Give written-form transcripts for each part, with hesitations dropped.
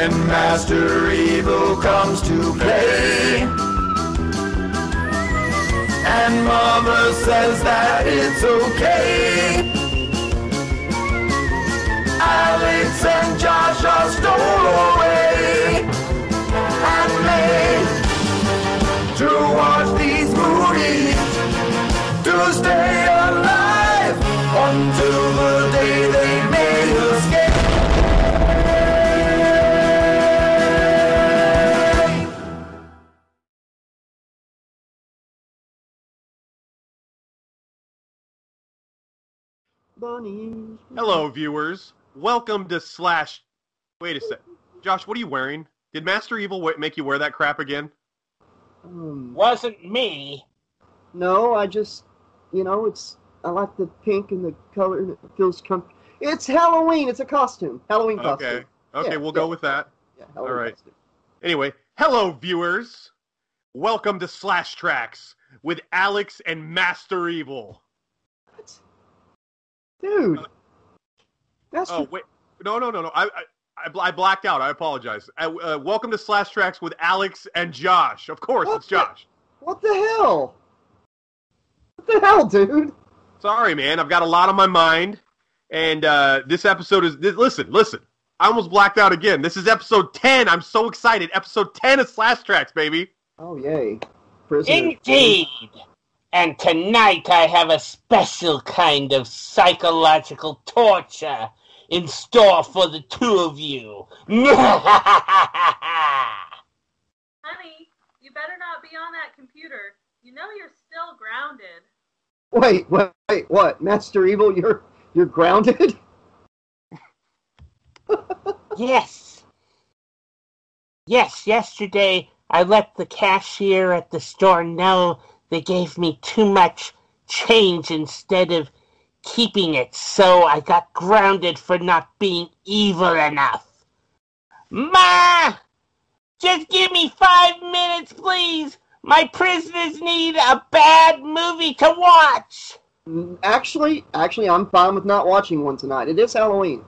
when Master Evil comes to play. And Mama says that it's okay. Alex and Josh are stolen away and made to watch these movies, to stay alive until the day they made escape. Hello, viewers. Welcome to Slash... Wait a sec. Josh, what are you wearing? Did Master Evil make you wear that crap again? Wasn't me. No, I just... You know, it's... I like the pink and the color and it feels comfortable. It's Halloween! It's a costume. Halloween costume. Okay, okay, yeah, we'll go with that. Yeah, Halloween costume. Anyway, hello, viewers. Welcome to Slash Tracks with Alex and Master Evil. What? Dude, that's... Oh, wait. No. I blacked out. I apologize. Welcome to Slash Tracks with Alex and Josh. Of course, it's Josh. What the hell? What the hell, dude? Sorry, man. I've got a lot on my mind. And this episode is... Listen. I almost blacked out again. This is episode 10. I'm so excited. Episode 10 of Slash Tracks, baby. Oh, yay. Prisoner. Indeed. And tonight I have a special kind of psychological torture in store for the two of you. Honey, you better not be on that computer. You know you're still grounded. Wait, what? Master Evil, you're grounded? Yes. Yes, yesterday I let the cashier at the store know they gave me too much change instead of keeping it, so I got grounded for not being evil enough. Ma! Just give me 5 minutes, please! My prisoners need a bad movie to watch! Actually, I'm fine with not watching one tonight. It is Halloween.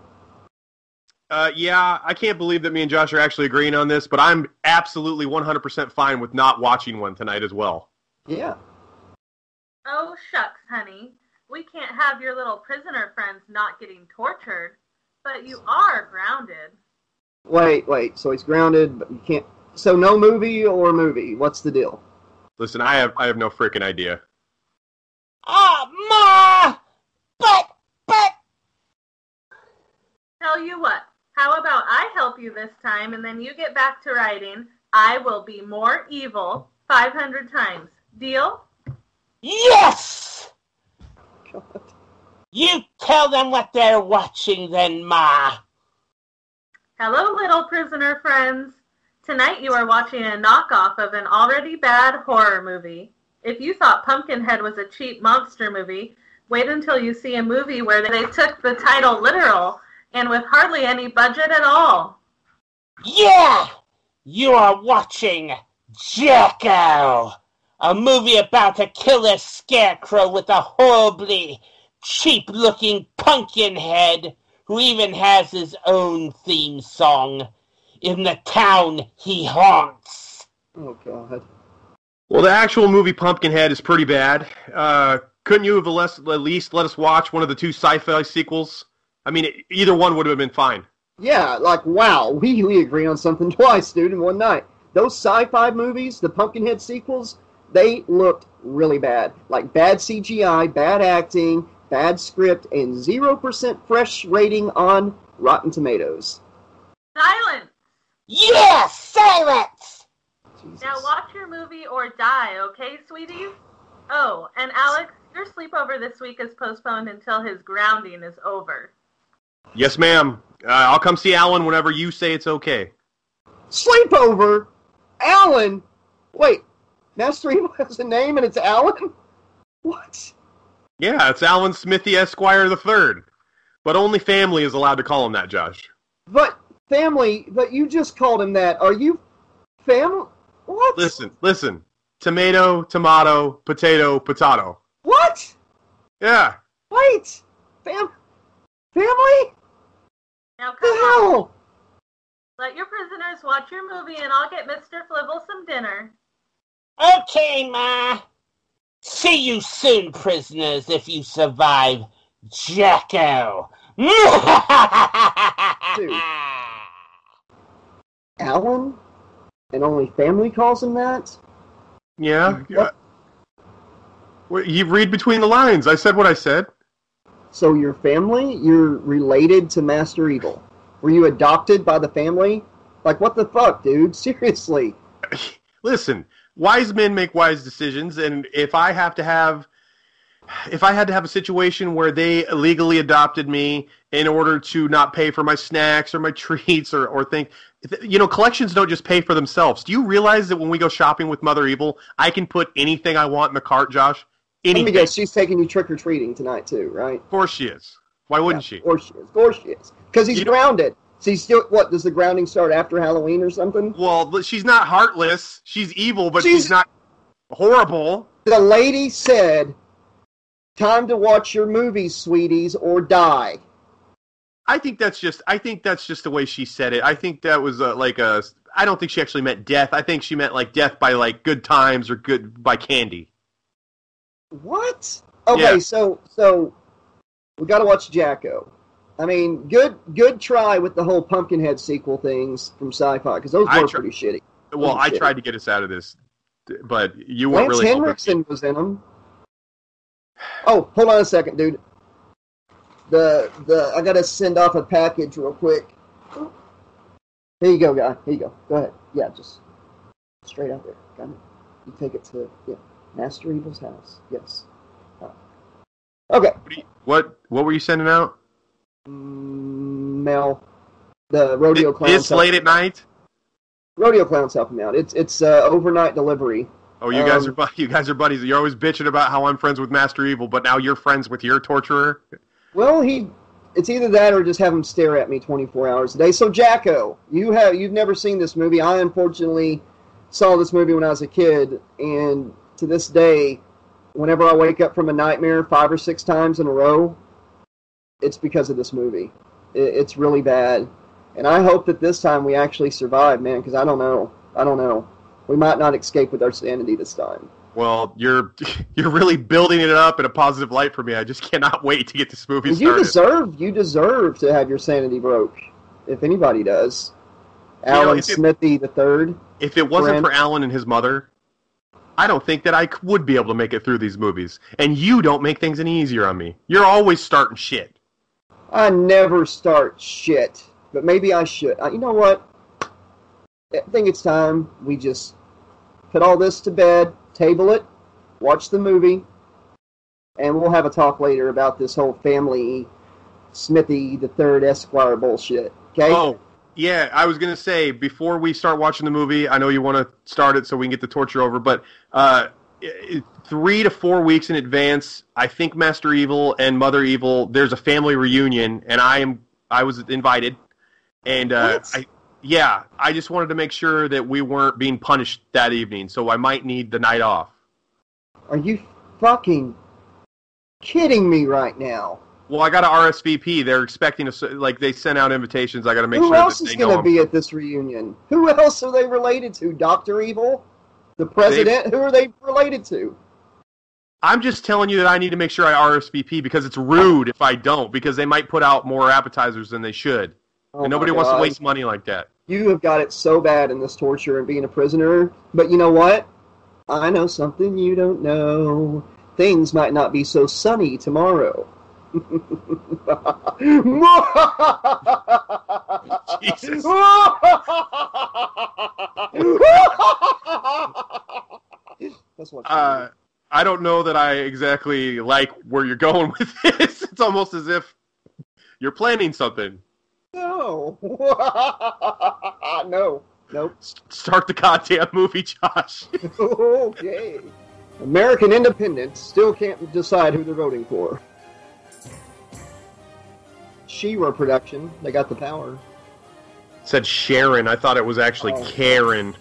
Yeah, I can't believe that me and Josh are actually agreeing on this, but I'm absolutely 100% fine with not watching one tonight as well. Yeah. Oh, shucks, honey. We can't have your little prisoner friends not getting tortured, but you are grounded. Wait, so he's grounded, but you can't... So no movie or movie? What's the deal? Listen, I have no freaking idea. Ah, Ma! But... Tell you what, how about I help you this time, and then you get back to writing, I will be more evil 500 times. Deal? Yes! God. You tell them what they're watching then, Ma. Hello, little prisoner friends. Tonight you are watching a knockoff of an already bad horror movie. If you thought Pumpkinhead was a cheap monster movie, wait until you see a movie where they took the title literal and with hardly any budget at all. Yeah! You are watching Jack-O! A movie about a killer scarecrow with a horribly cheap-looking pumpkin head who even has his own theme song, In the Town He Haunts. Oh, God. Well, the actual movie Pumpkinhead is pretty bad. Couldn't you have at least let us watch one of the two sci-fi sequels? I mean, either one would have been fine. Yeah, like, wow, we agree on something twice, dude, in one night. Those sci-fi movies, the Pumpkinhead sequels... They looked really bad. Like bad CGI, bad acting, bad script, and 0% fresh rating on Rotten Tomatoes. Silence! Yes! Silence! Jesus. Now watch your movie or die, okay, sweeties? Oh, and Alex, your sleepover this week is postponed until his grounding is over. Yes, ma'am. I'll come see Alan whenever you say it's okay. Sleepover? Alan? Wait. Master Evil has a name, and it's Alan? What? Yeah, it's Alan Smithee Esquire III. But only family is allowed to call him that, Josh. But, family, but you just called him that. Are you family? What? Listen. Tomato, tomato, potato, potato. What? Yeah. Wait. Family? Now come on. Let your prisoners watch your movie, and I'll get Mr. Flibble some dinner. Okay, Ma. See you soon, prisoners, if you survive Jack-O. Dude. Alan? And only family calls him that? Yeah. Yep. Well, you read between the lines. I said what I said. So your family, you're related to Master Evil. Were you adopted by the family? Like, what the fuck, dude? Seriously. Listen, wise men make wise decisions, and if I had to have a situation where they illegally adopted me in order to not pay for my snacks or my treats or think, you know, collections don't just pay for themselves. Do you realize that when we go shopping with Mother Evil, I can put anything I want in the cart, Josh? Anything. Let me guess, she's taking you trick-or-treating tonight, too, right? Of course she is. Why wouldn't she? Of course she is. Of course she is. Because he's grounded. So he's still, what, does the grounding start after Halloween or something? Well, she's not heartless. She's evil, but she's not horrible. The lady said, time to watch your movies, sweeties, or die. I think that's just the way she said it. I think that was I don't think she actually meant death. I think she meant like death by like good times or good by candy. What? Okay, yeah. So we got to watch Jack-O. I mean, good try with the whole Pumpkinhead sequel things from Sci-Fi, because those were pretty shitty. Well, I tried to get us out of this, but you weren't really... Lance Henriksen was in them. Oh, hold on a second, dude. I gotta send off a package real quick. Here you go, guy. Here you go. Go ahead. Yeah, just straight out there. Got it. You take it to Master Evil's house. Yes. Okay. What were you sending out? Mel, the rodeo clown. This late at night. Rodeo clowns help him out. It's overnight delivery. Oh, you guys are buddies. You're always bitching about how I'm friends with Master Evil, but now you're friends with your torturer. Well, it's either that or just have him stare at me 24 hours a day. So Jack-O, you've never seen this movie. I unfortunately saw this movie when I was a kid, and to this day, whenever I wake up from a nightmare 5 or 6 times in a row, it's because of this movie. It's really bad, and I hope that this time we actually survive, man. Because I don't know. We might not escape with our sanity this time. Well, you're really building it up in a positive light for me. I just cannot wait to get this movie started. You deserve to have your sanity broke, if anybody does. Alan Smithee III. If it wasn't for Alan and his mother, I don't think that I would be able to make it through these movies. And you don't make things any easier on me. You're always starting shit. I never start shit, but maybe I should. You know what? I think it's time we just put all this to bed, table it, watch the movie, and we'll have a talk later about this whole family Smithee III Esquire bullshit, okay? Oh, yeah, I was going to say, before we start watching the movie, I know you want to start it so we can get the torture over, but 3 to 4 weeks in advance, I think Master Evil and Mother Evil, there's a family reunion, and I was invited, and yeah, I just wanted to make sure that we weren't being punished that evening, so I might need the night off. Are you fucking kidding me right now? Well, I got to RSVP. They're expecting us. Like, they sent out invitations. I got to make sure that they know. Who else is going to be at this reunion? Who else are they related to? Dr. Evil? The president? Who are they related to? I'm just telling you that I need to make sure I RSVP, because it's rude if I don't, because they might put out more appetizers than they should. Oh, and nobody wants to waste money like that. You have got it so bad in this torture and being a prisoner. But you know what? I know something you don't know. Things might not be so sunny tomorrow. Jesus. That's what I don't know that I exactly like where you're going with this. It's almost as if you're planning something. No. No. Nope. Start the goddamn movie, Josh. Okay. American independents still can't decide who they're voting for. She-Ra production. They got the power. It said Sharon. I thought it was actually Karen.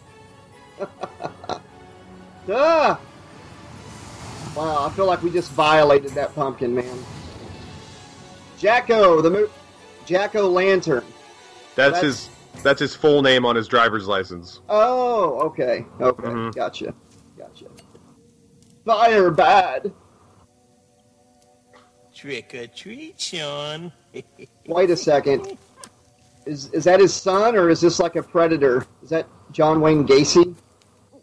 Duh. Wow, I feel like we just violated that pumpkin, man. Jack-O, the Jack-O' Lantern. That's his That's his full name on his driver's license. Oh, okay. Okay, gotcha. Gotcha. Fire bad. Trick or treat, Sean. Wait a second. Is that his son, or is this like a predator? Is that John Wayne Gacy?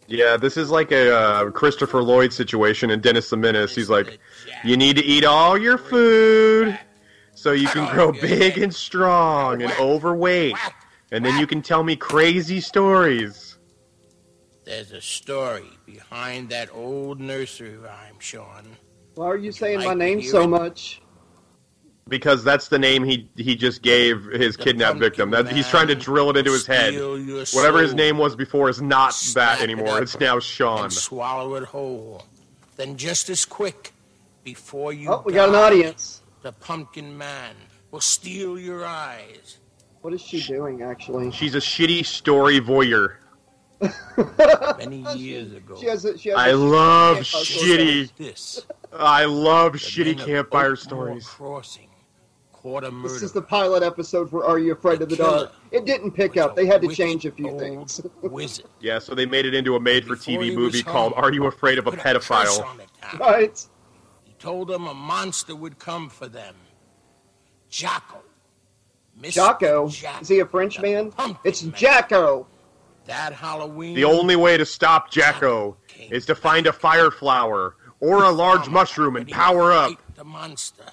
Yeah, this is like a Christopher Lloyd situation in Dennis the Menace. He's like, you need to eat all your food so you can grow big and strong and overweight. And then you can tell me crazy stories. There's a story behind that old nursery rhyme, Sean. Why are you saying my name so much? Because that's the name he just gave his kidnapped victim. That, he's trying to drill it into his head. Whatever his name was before is not that anymore. It's now Sean. Swallow it whole. Then just as quick, before you die, we got an audience. The pumpkin man will steal your eyes. What is she doing, actually? She's a shitty story voyeur. Many years ago. I love shitty... I love shitty campfire stories. Crossing, this is the pilot episode for Are You Afraid of the Dark? It didn't pick up. They had to change a few things. Yeah, so they made it into a made-for-TV movie called Are You Afraid of a Pedophile? Right. He told them a monster would come for them. Jack-O. Jack-O? Is he a French man? It's Jack-O. That Halloween... The only way to stop Jack-O is to find a fire flower. Or a large mushroom and power up. The monster.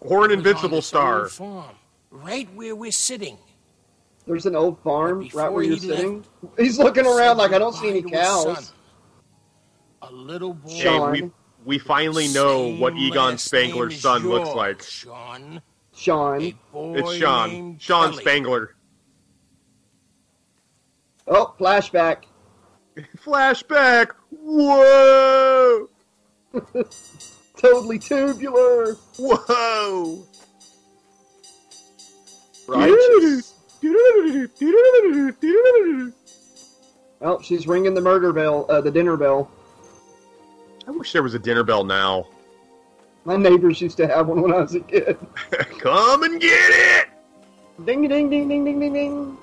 Or an invincible star. Farm, right where we're sitting. There's an old farm right where you're sitting? He's looking around like, I don't see any cows. A little boy. Sean. We finally know what Egon Spangler's son looks like. Sean. It's Sean. Sean Spangler. Oh, flashback. Flashback! Whoa! Totally tubular! Whoa! Righteous. Well, she's ringing the murder bell, the dinner bell. I wish there was a dinner bell now. My neighbors used to have one when I was a kid. Come and get it! Ding, ding, ding, ding, ding, ding, ding.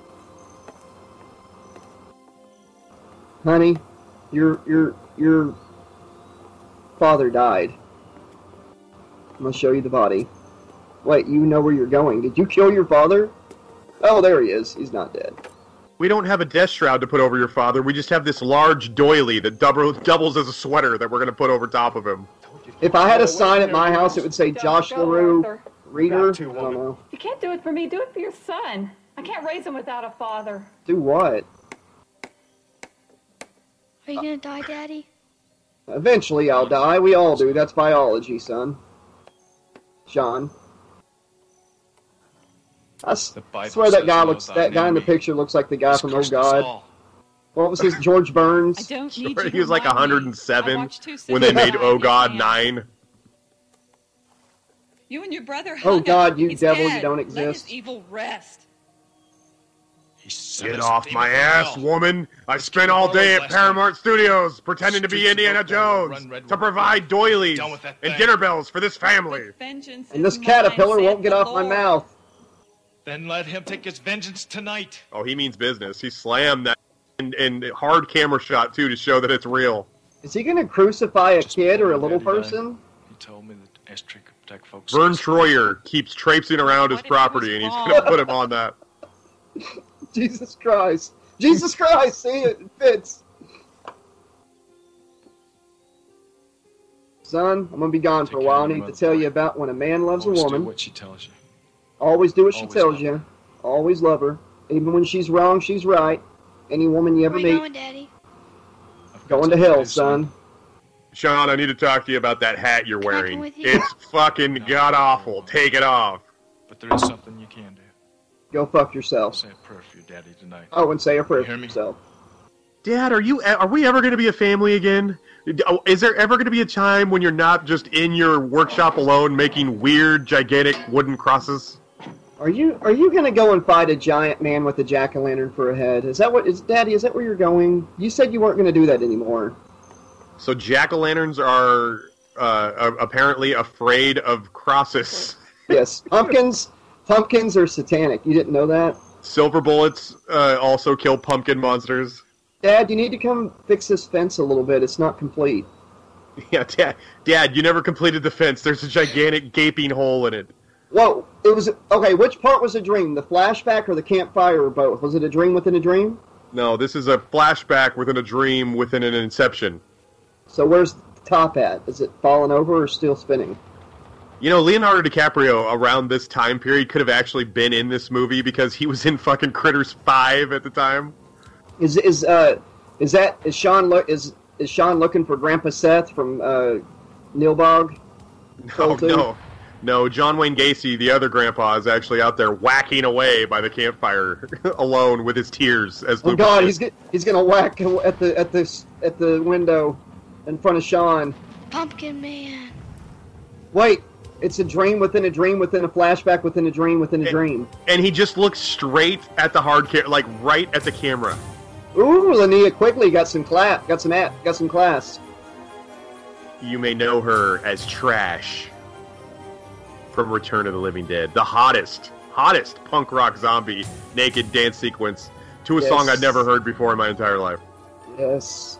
Honey, your father died. I'm gonna show you the body. Wait, you know where you're going. Did you kill your father? Oh, there he is. He's not dead. We don't have a death shroud to put over your father. We just have this large doily that doubles as a sweater that we're gonna put over top of him. If I had a sign at my house, it would say Josh LaRue Reader. I don't know. You can't do it for me. Do it for your son. I can't raise him without a father. Do what? Are you gonna die, Daddy? Eventually I'll die. We all do. That's biology, son. Sean. I swear that guy looks. That guy in the picture looks like the guy from Oh God. What was his? George Burns. I don't need you. He was like 107 when they made Oh God 9. You and your brother. Oh God, you devil! You don't exist. Let his evil rest. Get off my ass, woman! I spent all day at Paramount Studios pretending to be Indiana Jones to provide doilies and dinner bells for this family. And this caterpillar won't get off my mouth. Then let him take his vengeance tonight. Oh, he means business. He slammed that and hard camera shot, too, to show that it's real. Is he going to crucify a kid or a little person? He told me that Estrick Tech folks... Vern Troyer keeps traipsing around his property, and he's going to put him on that. Jesus Christ. Jesus Christ! See, it fits. Son, I'm going to be gone for a while. I need to tell you about when a man loves a woman. Always do what she tells you. Always do what she tells you. Always love her. Even when she's wrong, she's right. Any woman you ever meet. Where are you going, Daddy? Going to hell, son. Sean, I need to talk to you about that hat you're wearing. It's fucking god-awful. Take it off. But there is something you can do. Go fuck yourself. Say a prayer for your daddy tonight. Oh, and say a prayer for yourself. Dad, are we ever going to be a family again? Is there ever going to be a time when you're not just in your workshop alone making weird, gigantic wooden crosses? Are you going to go and fight a giant man with a jack-o'-lantern for a head? Is that what is, Daddy? Is that where you're going? You said you weren't going to do that anymore. So jack-o'-lanterns are apparently afraid of crosses. Yes, pumpkins. Pumpkins are satanic. You didn't know that? Silver bullets also kill pumpkin monsters. Dad, you need to come fix this fence a little bit. It's not complete. Yeah, Dad, you never completed the fence. There's a gigantic gaping hole in it. Whoa, it was... Okay, which part was a dream? The flashback or the campfire or both? Was it a dream within a dream? No, this is a flashback within a dream within an inception. So where's the top at? Is it falling over or still spinning? You know, Leonardo DiCaprio around this time period could have actually been in this movie because he was in fucking Critters 5 at the time. Is Sean looking for Grandpa Seth from Nilbog? No, no. No, John Wayne Gacy, the other grandpa, is actually out there whacking away by the campfire alone with his tears. As oh God, did. He's gonna whack at the window in front of Sean. Pumpkin Man. Wait, it's a dream within a dream within a flashback within a dream within a dream. And he just looks straight at the right at the camera. Ooh, Linnea Quigley got some class. You may know her as Trash. From Return of the Living Dead, the hottest punk rock zombie naked dance sequence to a song I'd never heard before in my entire life. Yes.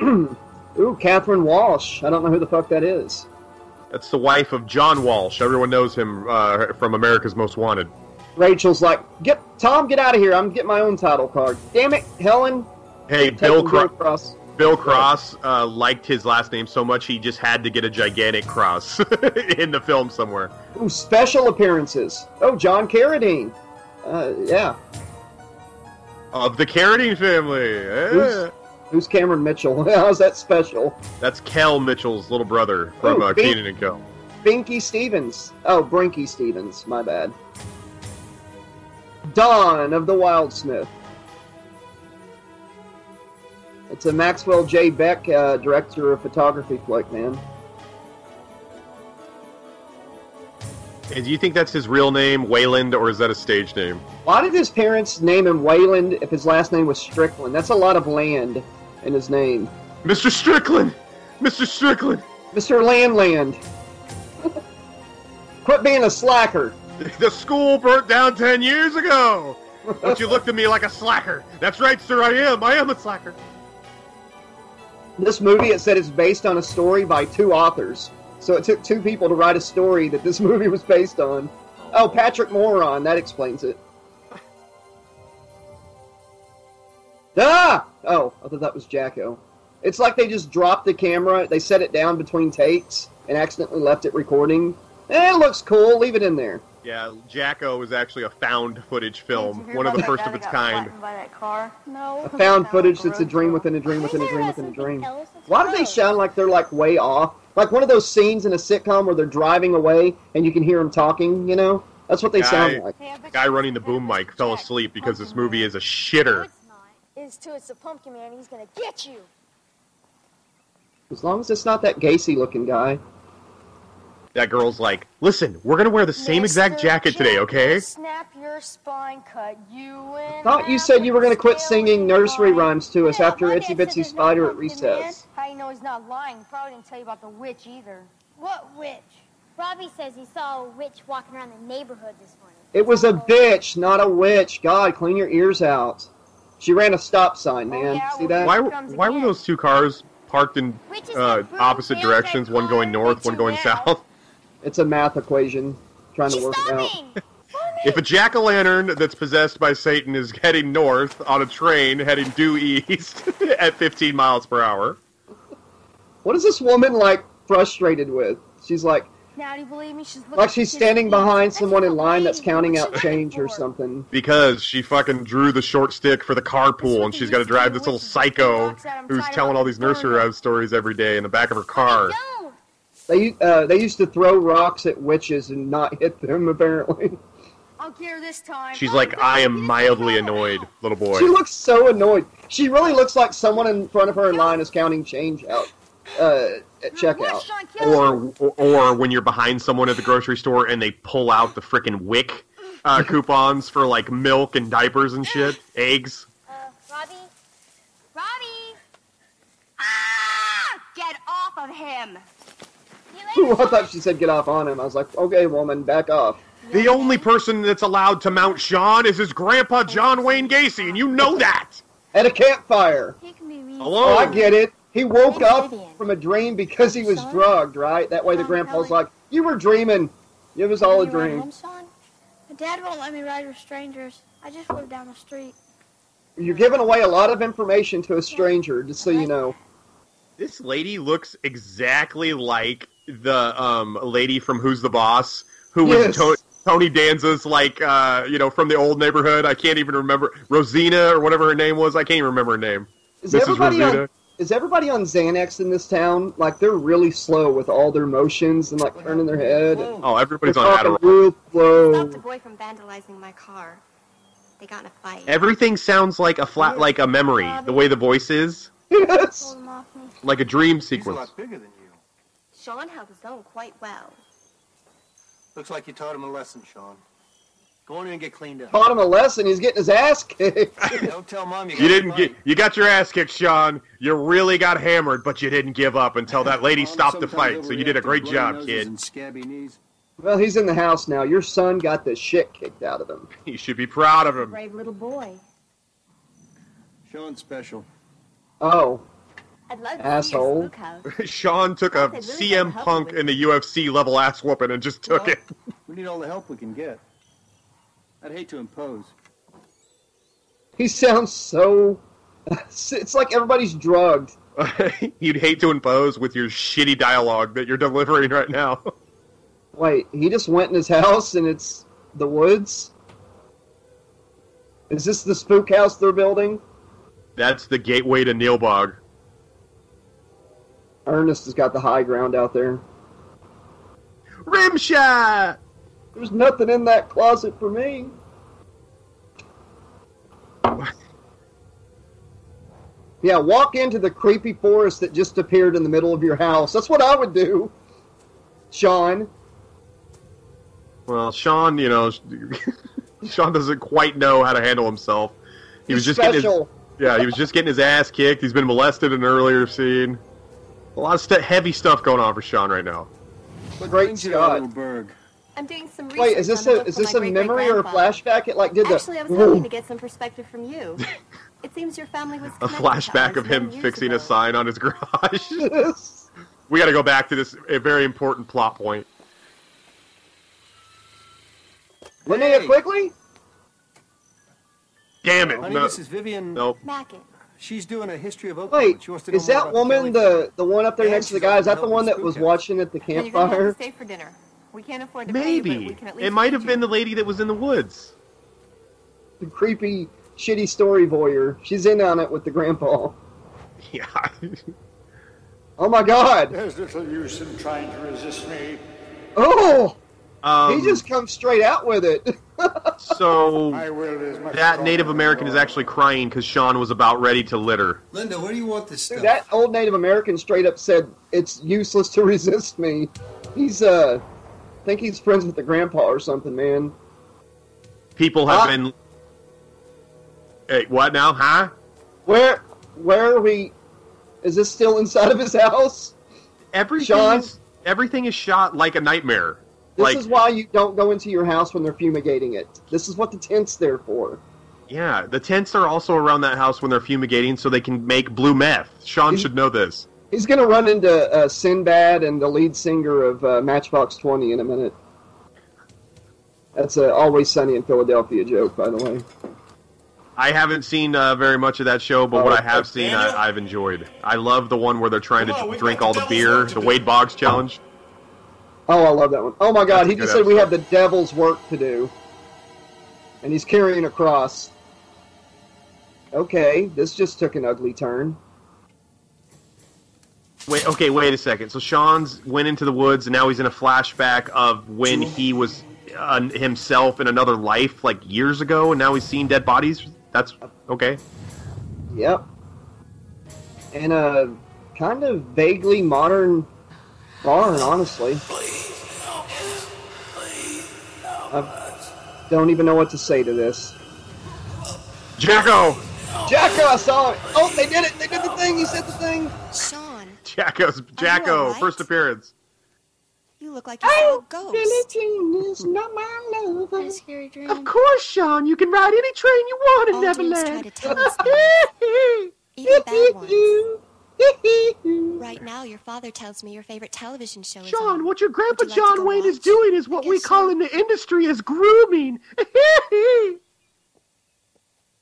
Ooh, Catherine Walsh. I don't know who the fuck that is. That's the wife of John Walsh. Everyone knows him from America's Most Wanted. Rachel's like, Tom, get out of here. I'm getting my own title card. Damn it, Helen. Hey, Bill Cross liked his last name so much he just had to get a gigantic cross in the film somewhere. Ooh, special appearances. Oh, John Carradine. Yeah. Of the Carradine family. Yeah. Who's Cameron Mitchell? How's that special? That's Kel Mitchell's little brother from Keenan & Co. Brinke Stevens. Oh, Brinke Stevens. My bad. Dawn of the Wildsmith. It's a Maxwell J. Beck, director of photography flick, man. Hey, do you think that's his real name, Wayland, or is that a stage name? Why did his parents name him Wayland if his last name was Strickland? That's a lot of land in his name. Mr. Strickland! Mr. Strickland! Mr. Landland. Quit being a slacker. The school burnt down 10 years ago! Don't you look at me like a slacker? That's right, sir, I am. I am a slacker. This movie, it said, is based on a story by two authors. So it took two people to write a story that this movie was based on. Oh, Patrick Moron. That explains it. Ah! Oh, I thought that was Jack-O. It's like they just dropped the camera, they set it down between takes, and accidentally left it recording. Eh, it looks cool. Leave it in there. Yeah, Jack-O was actually a found footage film, one of the first of its kind. By that car? No. A found footage that's a dream within a dream within a dream within a dream. Why do they sound like they're like way off? Like one of those scenes in a sitcom where they're driving away and you can hear them talking, you know? That's what they sound like. The guy running the boom mic fell asleep because this movie is a shitter. It's the Pumpkin Man. He's gonna get you. As long as it's not that Gacy-looking guy. That girl's like, listen, we're going to wear the same exact jacket today, okay? Snap your spine cut, you and I thought you said you were going to quit singing nursery rhymes to us after Itsy Bitsy Spider at recess. How you know he's not lying? Probably didn't tell you about the witch either. What witch? Robbie says he saw a witch walking around the neighborhood this morning. It was a bitch, not a witch. God, clean your ears out. She ran a stop sign, man. See that? Why were those two cars parked in opposite directions, one going north, one going south? It's a math equation, trying to work it out. If a jack-o'-lantern that's possessed by Satan is heading north on a train heading due east at 15 miles per hour. What is this woman, like, frustrated with? She's like, now, do you believe me? She's like she's standing behind someone in line that's counting out change or something. Because she fucking drew the short stick for the carpool, and she's got to drive this little psycho who's telling all these nursery rhyme stories every day in the back of her car. They used to throw rocks at witches and not hit them, apparently. I'll care this time. She's like, I am mildly annoyed, little boy. She looks so annoyed. She really looks like someone in front of her in line is counting change out at checkout. Or when you're behind someone at the grocery store and they pull out the frickin' WIC coupons for, like, milk and diapers and shit. Eggs. Robbie! Ah! Get off of him! Ooh, I thought she said get off on him. I was like, okay, woman, back off. The only person that's allowed to mount Sean is his grandpa, John Wayne Gacy, and you know that. At a campfire. Hello. Oh, I get it. He woke up from a dream because he was drugged, right? That way the grandpa's like, you were dreaming. It was all a dream. Home, son? My dad won't let me ride with strangers. I just live down the street. You're giving away a lot of information to a stranger, just so you know. This lady looks exactly like the lady from Who's the Boss, who was Tony Danza's, like, you know, from the old neighborhood. I can't even remember. Rosina or whatever her name was. I can't even remember her name. Is Mrs. Rosina. Is everybody on Xanax in this town? Like, they're really slow with all their motions and, like, turning their head. Oh, everybody's on Adderall. I stopped a boy from vandalizing my car. They got in a fight. Everything sounds like a flat, like a memory, the way the voice is. Yes. Like a dream sequence. He's a lot bigger than you. Sean held his own quite well. Looks like you taught him a lesson, Sean. Go on in and get cleaned up. Taught him a lesson. He's getting his ass kicked. Don't tell Mom you got You got your ass kicked, Sean. You really got hammered, but you didn't give up until that lady stopped the fight. So you did a great job, kid. Well, he's in the house now. Your son got the shit kicked out of him. You should be proud of him. Brave little boy. Sean's special. Oh. I'd love to asshole. Sean took a CM Punk in the UFC level ass whooping and just took it. We need all the help we can get. I'd hate to impose. He sounds so... It's like everybody's drugged. You'd hate to impose with your shitty dialogue that you're delivering right now. Wait, he just went in his house and it's the woods? Is this the spook house they're building? That's the gateway to Neilbog. Ernest has got the high ground out there. Rimshot! There's nothing in that closet for me. Yeah, walk into the creepy forest that just appeared in the middle of your house. That's what I would do, Sean. Well, Sean, you know, Sean doesn't quite know how to handle himself. He was just special. Yeah, he was just getting his ass kicked. He's been molested in an earlier scene. A lot of heavy stuff going on for Sean right now. Great Scott. I'm doing some research. Wait, is this a memory or a flashback? It like did the... Actually, I was hoping to get some perspective from you. It seems your family was a flashback of him fixing a sign on his garage. Yes. We got to go back to this very important plot point. Linnea Quigley? Damn it! Honey, no. This is Vivian. Nope. Mackin. She's doing a history of Oakland. Wait, she wants to know is that woman the one up there next to the guy? Is that the one that was watching at the campfire? You're going to stay for dinner. We can't afford to pay you, but we can it might have been the lady that was in the woods. The creepy, shitty story voyeur. She's in on it with the grandpa. Yeah. Oh my God. There's little use in trying to resist me. Oh. He just comes straight out with it. So that Native American is actually crying because Sean was about ready to litter. Linda, where do you want this stuff? Dude, that old Native American straight up said, "It's useless to resist me." He's I think he's friends with the grandpa or something, man. People have been. Hey, what now? Huh? Where are we? Is this still inside of his house? Everything is shot like a nightmare. This is why you don't go into your house when they're fumigating it. This is what the tent's there for. Yeah, the tents are also around that house when they're fumigating so they can make blue meth. Sean should know this. He's going to run into Sinbad and the lead singer of Matchbox 20 in a minute. That's an Always Sunny in Philadelphia joke, by the way. I haven't seen very much of that show, but what I have seen, I've enjoyed. I love the one where they're trying to drink all the beer, the Wade Boggs challenge. Oh, I love that one. Oh, my God. He just said we have the devil's work to do. And he's carrying a cross. Okay, this just took an ugly turn. Wait, okay, wait a second. So Sean's went into the woods, and now he's in a flashback of when he was himself in another life, like, years ago, and now he's seeing dead bodies? That's... okay. Yep. And a kind of vaguely modern barn, honestly. Please help us. Please help us. I don't even know what to say to this. Jack-O! Jack-O, I saw it! Oh, they did it! They did the thing! He said the thing! Sean. Jack-O, first appearance. You look like you're a ghost. Is not my lover. Had a scary dream. Of course, Sean. You can ride any train you want in Neverland. Even bad ones. Right now, your father tells me your favorite television show is Sean, what your grandpa like John Wayne is doing is what we call in the industry as grooming.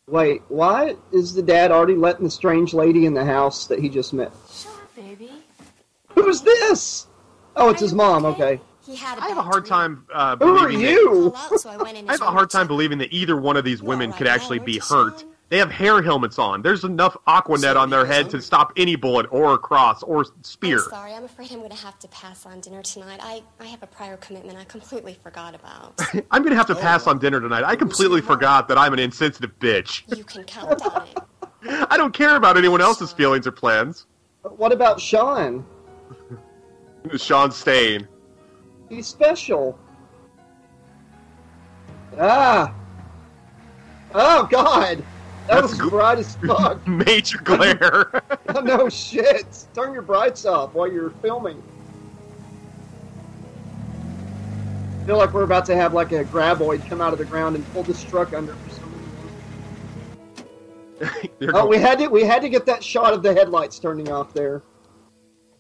Wait, why is the dad already letting the strange lady in the house that he just met? Sure, baby. Who's this? Oh, it's his mom, okay. I have a hard time believing that either one of these women could actually be hurt. They have hair helmets on. There's enough Aquanet on their head to stop any bullet or a cross or spear. I'm sorry, I'm afraid I'm going to have to pass on dinner tonight. I have a prior commitment I completely forgot about. I'm going to have to pass on dinner tonight. I completely forgot that I'm an insensitive bitch. You can count on it. I don't care about anyone else's feelings or plans. What about Sean? Sean's staying. He's special. Ah. Oh, God. That was bright as fuck. Major glare. Oh, no shit. Turn your brights off while you're filming. I feel like we're about to have like a graboid come out of the ground and pull this truck under for some reason. Oh, we had to get that shot of the headlights turning off there.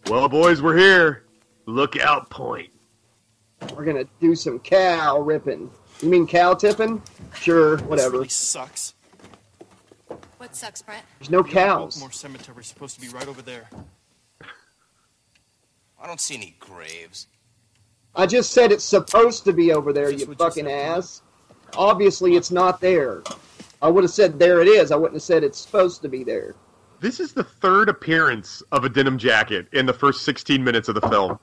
Well, boys, we're here. Lookout point. We're gonna do some cow ripping. You mean cow tipping? Sure, whatever. This really sucks. What sucks, Brett? There's no cows. Baltimore Cemetery is supposed to be right over there. I don't see any graves. I just said it's supposed to be over there, you fucking ass. Obviously, it's not there. I would have said there it is. I wouldn't have said it's supposed to be there. This is the third appearance of a denim jacket in the first 16 minutes of the film.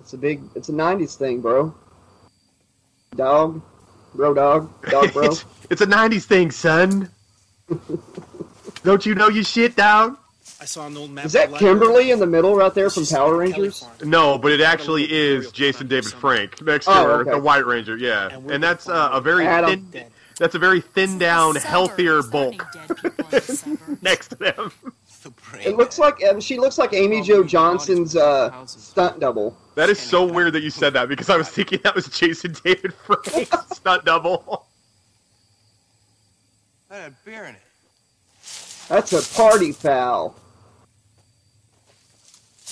It's a big. It's a '90s thing, bro. Dog. Bro dog. Dog bro. It's a '90s thing, son. Don't you know your shit, dog? I saw an old map. Is that Kimberly in the middle right there from Power Rangers? No, but it actually is Jason David Frank next to her, the White Ranger, yeah. And that's a very thin, that's a very thinned down, healthier bulk next to them. It looks like she looks like Amy Jo Johnson's stunt double. That is so weird that you said that because I was thinking that was Jason David Frank's stunt double. That had beer in it. That's a party foul.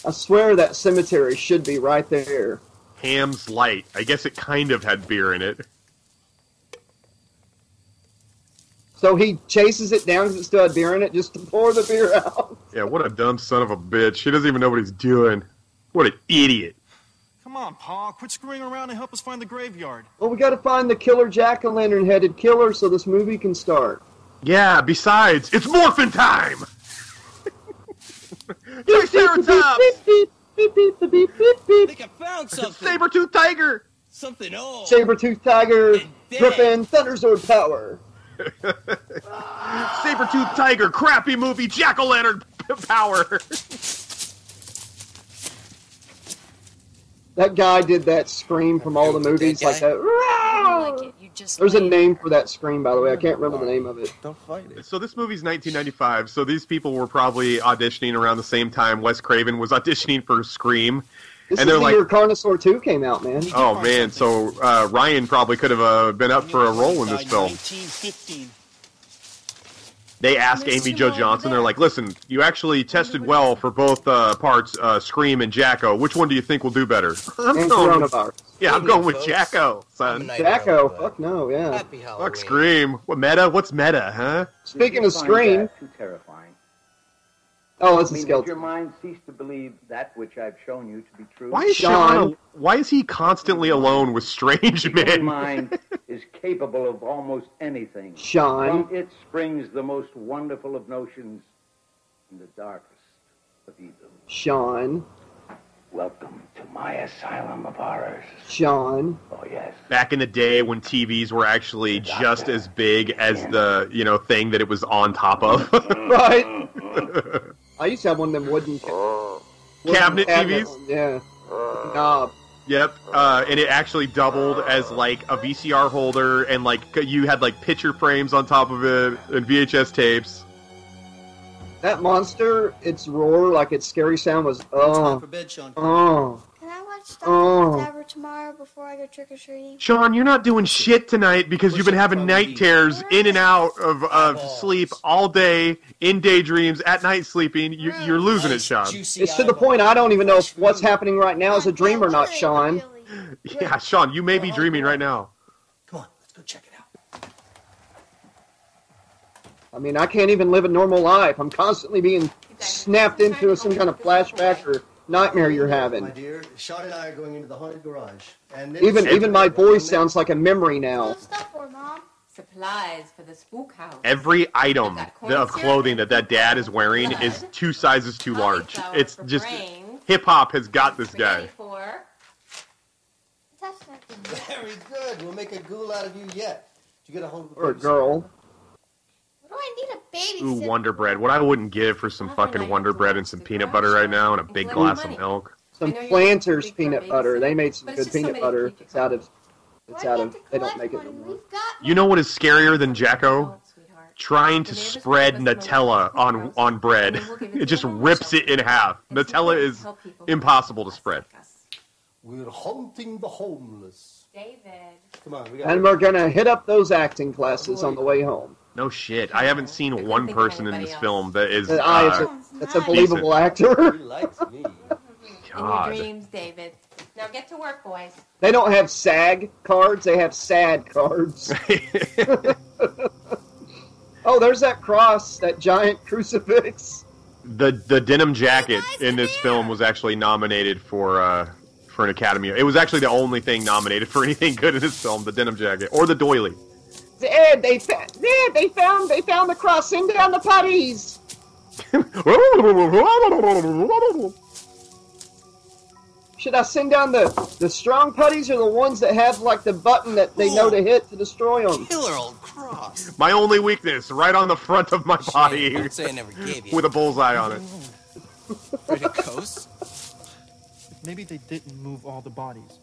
I swear that cemetery should be right there. Ham's Light. I guess it kind of had beer in it. So he chases it down because it still had beer in it just to pour the beer out. Yeah, what a dumb son of a bitch. He doesn't even know what he's doing. What an idiot. Come on, Pa. Quit screwing around and help us find the graveyard. Well, we got to find the killer jack-o'-lantern-headed killer so this movie can start. Yeah, besides, it's morphin' time! Triceratops! I think I found something. Saber-tooth tiger! Something old. Saber-tooth tiger, dripping Thunderzord power. Saber-tooth tiger, crappy movie, jack-o'-lantern power. That guy did that scream from all the movies, like that. Like there's a name for that scream, by the way. I can't remember the name of it. Don't fight it. So this movie's 1995, so these people were probably auditioning around the same time Wes Craven was auditioning for Scream. This and is the like, year Carnosaur 2 came out, man. Oh, man, so Ryan probably could have been up for a role in this film. They ask Amy Jo Johnson, they're like, listen, you actually tested well for both parts, Scream and Jack-O. Which one do you think will do better? I'm going with, yeah, I'm going with Jack-O, son. Jack-O, fuck no, yeah. Fuck Scream. What, meta? What's meta, huh? Speaking of Scream. Too terrifying. Oh, it's a skeleton. If your mind ceased to believe that which I've shown you to be true. Why is Sean? Why is he constantly alone with strange men? Your mind is capable of almost anything. Sean. From it springs the most wonderful of notions, and the darkest of evils. Sean. Welcome to my asylum of horrors. Sean. Oh yes. Back in the day when TVs were actually just as big as the thing that it was on top of. Right. I used to have one of them wooden cabinet TVs. One, yeah. Knob. Yep. And it actually doubled as like a VCR holder, and like you had like picture frames on top of it and VHS tapes. That monster, its roar, like its scary sound was oh. It's time for bed, Sean. Oh. Can I watch much time I have to have tomorrow before I go trick-or-treating. Sean, you're not doing shit tonight because you've been having night terrors in and out of sleep all day, in daydreams, at night sleeping. You're losing it, Sean. It's to the point I don't even know if what's happening right now is a dream or not, Sean. Yeah, Sean, you may be dreaming right now. Come on, let's go check it out. I mean, I can't even live a normal life. I'm constantly being snapped into some kind of flashback or nightmare you're having. My dear, Sean and I are going into the haunted garage. And even my voice sounds like a memory now. Stuff for Mom. Supplies for the spook house. Every item of clothing that dad is wearing is 2 sizes too large. It's just hip-hop has got this guy. Very good. We'll make a ghoul out of you yet. Did you get a hold of a girl? I need a baby. Ooh, Wonder Bread. What I wouldn't give for some fucking Wonder Bread and some peanut butter right now and a big glass of milk. Some Planters peanut butter. They made some good peanut butter. It's out of... They don't make it anymore. You know what is scarier than Jack-O? Trying to spread Nutella on bread. It just rips it in half. Nutella is impossible to spread. We're haunting the homeless. David. Come on, we're going to hit up those acting classes on the way home. No shit. I haven't seen one person in this film that is... That's a believable actor. He likes me. God. In your dreams, David. Now get to work, boys. They don't have SAG cards. They have sad cards. Oh, there's that cross, that giant crucifix. The denim jacket in this film was actually nominated for an Academy. It was actually the only thing nominated for anything good in this film, the denim jacket. Or the doily. There, they found the crossing down the putties. Should I send down the strong putties or the ones that have, like, the button that they know to hit to destroy them? Killer old cross. My only weakness, right on the front of my body. Don't say I never gave you. With a bullseye on it. Ridiculous. Maybe they didn't move all the bodies.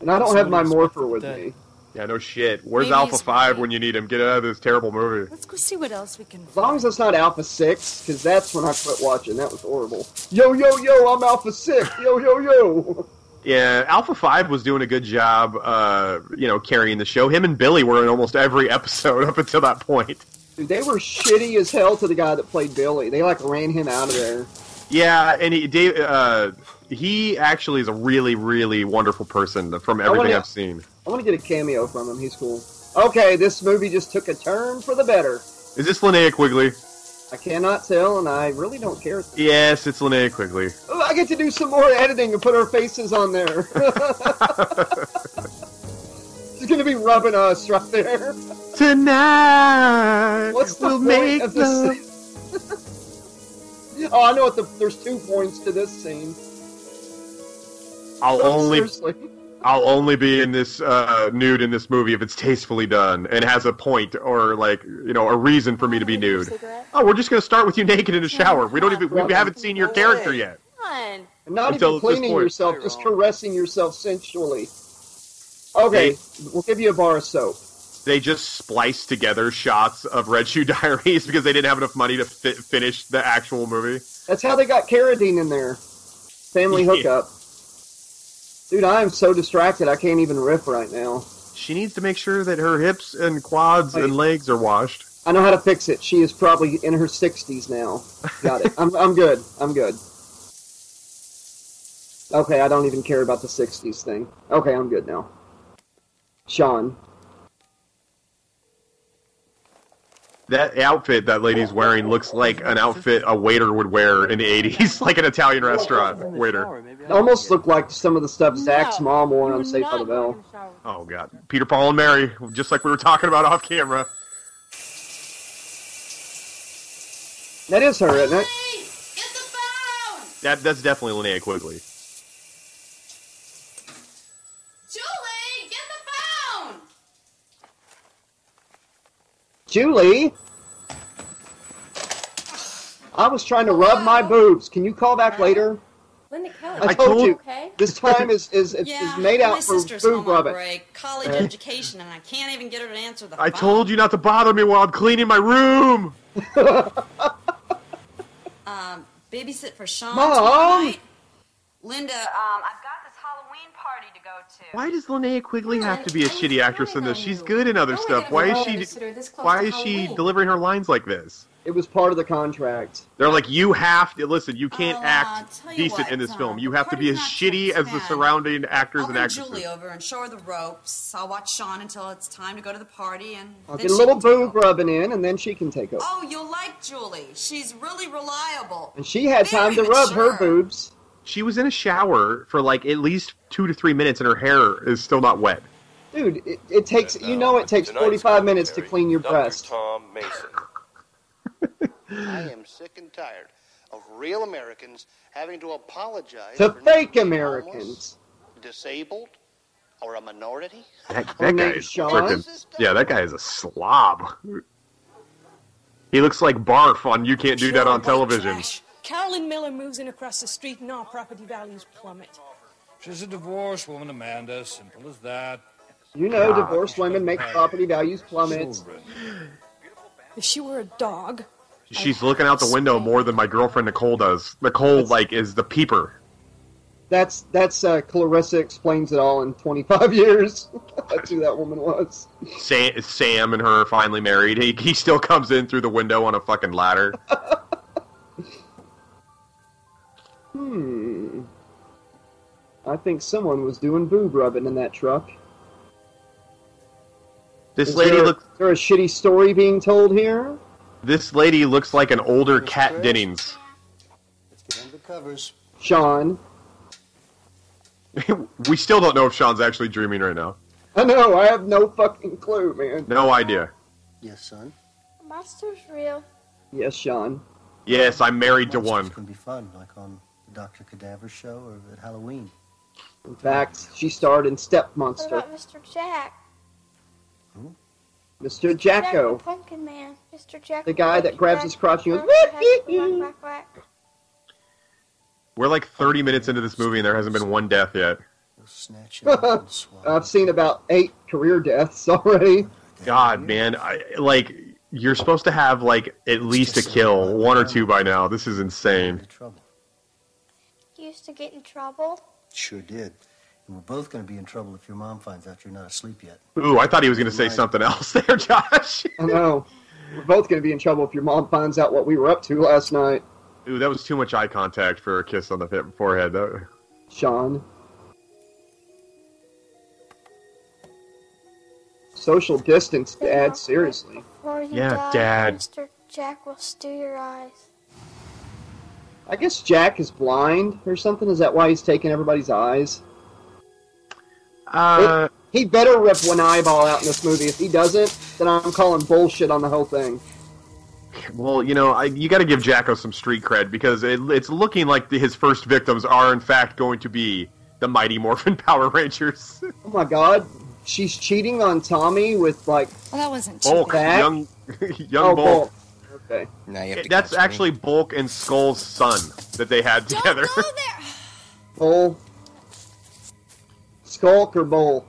And I don't have my morpher with me. Yeah, no shit. Where's Alpha 5 when you need him? Get out of this terrible movie. Let's go see what else we can... As long as it's not Alpha 6, because that's when I quit watching. That was horrible. Yo, yo, yo, I'm Alpha 6. Yo, yo, yo. Yeah, Alpha 5 was doing a good job, you know, carrying the show. Him and Billy were in almost every episode up until that point. Dude, they were shitty as hell to the guy that played Billy. They, like, ran him out of there. Yeah, and he actually is a really, really wonderful person from everything I've seen. I want to get a cameo from him. He's cool. Okay, this movie just took a turn for the better. Is this Linnea Quigley? I cannot tell, and I really don't care. Yes, it's Linnea Quigley. Oh, I get to do some more editing and put our faces on there. She's going to be rubbing us right there. Tonight, what's the point of this scene? Oh, I know what there's 2 points to this scene. I'll only be in this nude in this movie if it's tastefully done and has a point or, like, you know, a reason for me to be nude. Oh, we're just gonna start with you naked in a shower. We haven't seen your character yet. And not even cleaning yourself, just caressing yourself sensually. Okay, we'll give you a bar of soap. They just spliced together shots of Red Shoe Diaries because they didn't have enough money to finish the actual movie. That's how they got Carradine in there. Family hookup. Dude, I am so distracted, I can't even riff right now. She needs to make sure that her hips and quads and legs are washed. I know how to fix it. She is probably in her 60s now. Got it. I'm good. I'm good. Okay, I don't even care about the 60s thing. Okay, I'm good now. Sean. That outfit that lady's wearing looks like an outfit a waiter would wear in the 80s, like an Italian restaurant waiter. It almost looked like some of the stuff Zach's mom wore on Saved by the Bell. Oh, God. Peter, Paul, and Mary, just like we were talking about off camera. That is her, isn't it? Get the phone! That's definitely Linnea Quigley. Julie, I was trying to rub my boobs. Can you call back later? Linda Kelly, I told you. Okay? This time is made out for boob rubbing. College education, and I can't even get her to answer the phone. I told you not to bother me while I'm cleaning my room. Babysit for Sean tonight. Linda, I've got this Halloween to go to. Why does Linnea Quigley have to be a shitty actress in this? She's good in other stuff. Why is she delivering her lines like this? It was part of the contract. They're like, you have to listen. You can't act decent in this film. You have to be as shitty as the surrounding actors and actresses. I'll bring Julie over and show her the ropes. I'll watch Sean until it's time to go to the party, and I'll get a little boob rubbing in, and then she can take over. Oh, you'll like Julie. She's really reliable. And she had time to rub her boobs. She was in a shower for like at least 2 to 3 minutes, and her hair is still not wet. Dude, it takes it takes 45 minutes to clean your breast. Tom Mason. I am sick and tired of real Americans having to apologize to fake Americans, disabled, or a minority. That guy is freaking, that guy is a slob. He looks like Barf on You Can't Do That on Television. Trash. Carolyn Miller moves in across the street and our property values plummet. She's a divorced woman, Amanda. Simple as that. You know, divorced women make property values plummet. If she were a dog... She's looking out the window more than my girlfriend Nicole does. Nicole, like, is the peeper. That's Clarissa Explains It All in 25 years. That's who that woman was. Sam and her are finally married. He still comes in through the window on a fucking ladder. I think someone was doing boob rubbing in that truck. Is there a shitty story being told here? This lady looks like an older Kat Dennings. Let's get under covers. Sean. We still don't know if Sean's actually dreaming right now. I know, I have no fucking clue, man. No idea. Yes, son? The monster's real. Yes, Sean. Yes, I'm married to one. It's going to be fun, like on the Dr. Cadaver show or at Halloween. In fact, she starred in Step Monster. What about Mr. Jack? Who? Mr. Jack-O. Pumpkin Man. Mr. Jack-O. The guy that grabs his crotch and goes, we're like 30 minutes into this movie and there hasn't been one death yet. I've seen about 8 career deaths already. God, man. Like, you're supposed to have, like, at least a kill. 1 or 2 by now. This is insane. You used to get in trouble? Sure did. We're both going to be in trouble if your mom finds out you're not asleep yet. Ooh, I thought he was going to say something else there, Josh. I know. We're both going to be in trouble if your mom finds out what we were up to last night. Ooh, that was too much eye contact for a kiss on the forehead, though. Sean. Social distance, Dad, seriously. Yeah, Dad. Mr. Jack will stew your eyes. I guess Jack is blind or something. Is that why he's taking everybody's eyes? He better rip one eyeball out in this movie. If he doesn't, then I'm calling bullshit on the whole thing. Well, you know, you got to give Jack-O some street cred, because it's looking like his first victims are, in fact, going to be the Mighty Morphin Power Rangers. Oh, my God. She's cheating on Tommy with, like... Well, that wasn't Bulk. Young Bulk. Okay. Now you have to that's actually me. Bulk and Skull's son that they had together. Don't go there. Bull. Skulk or Bull?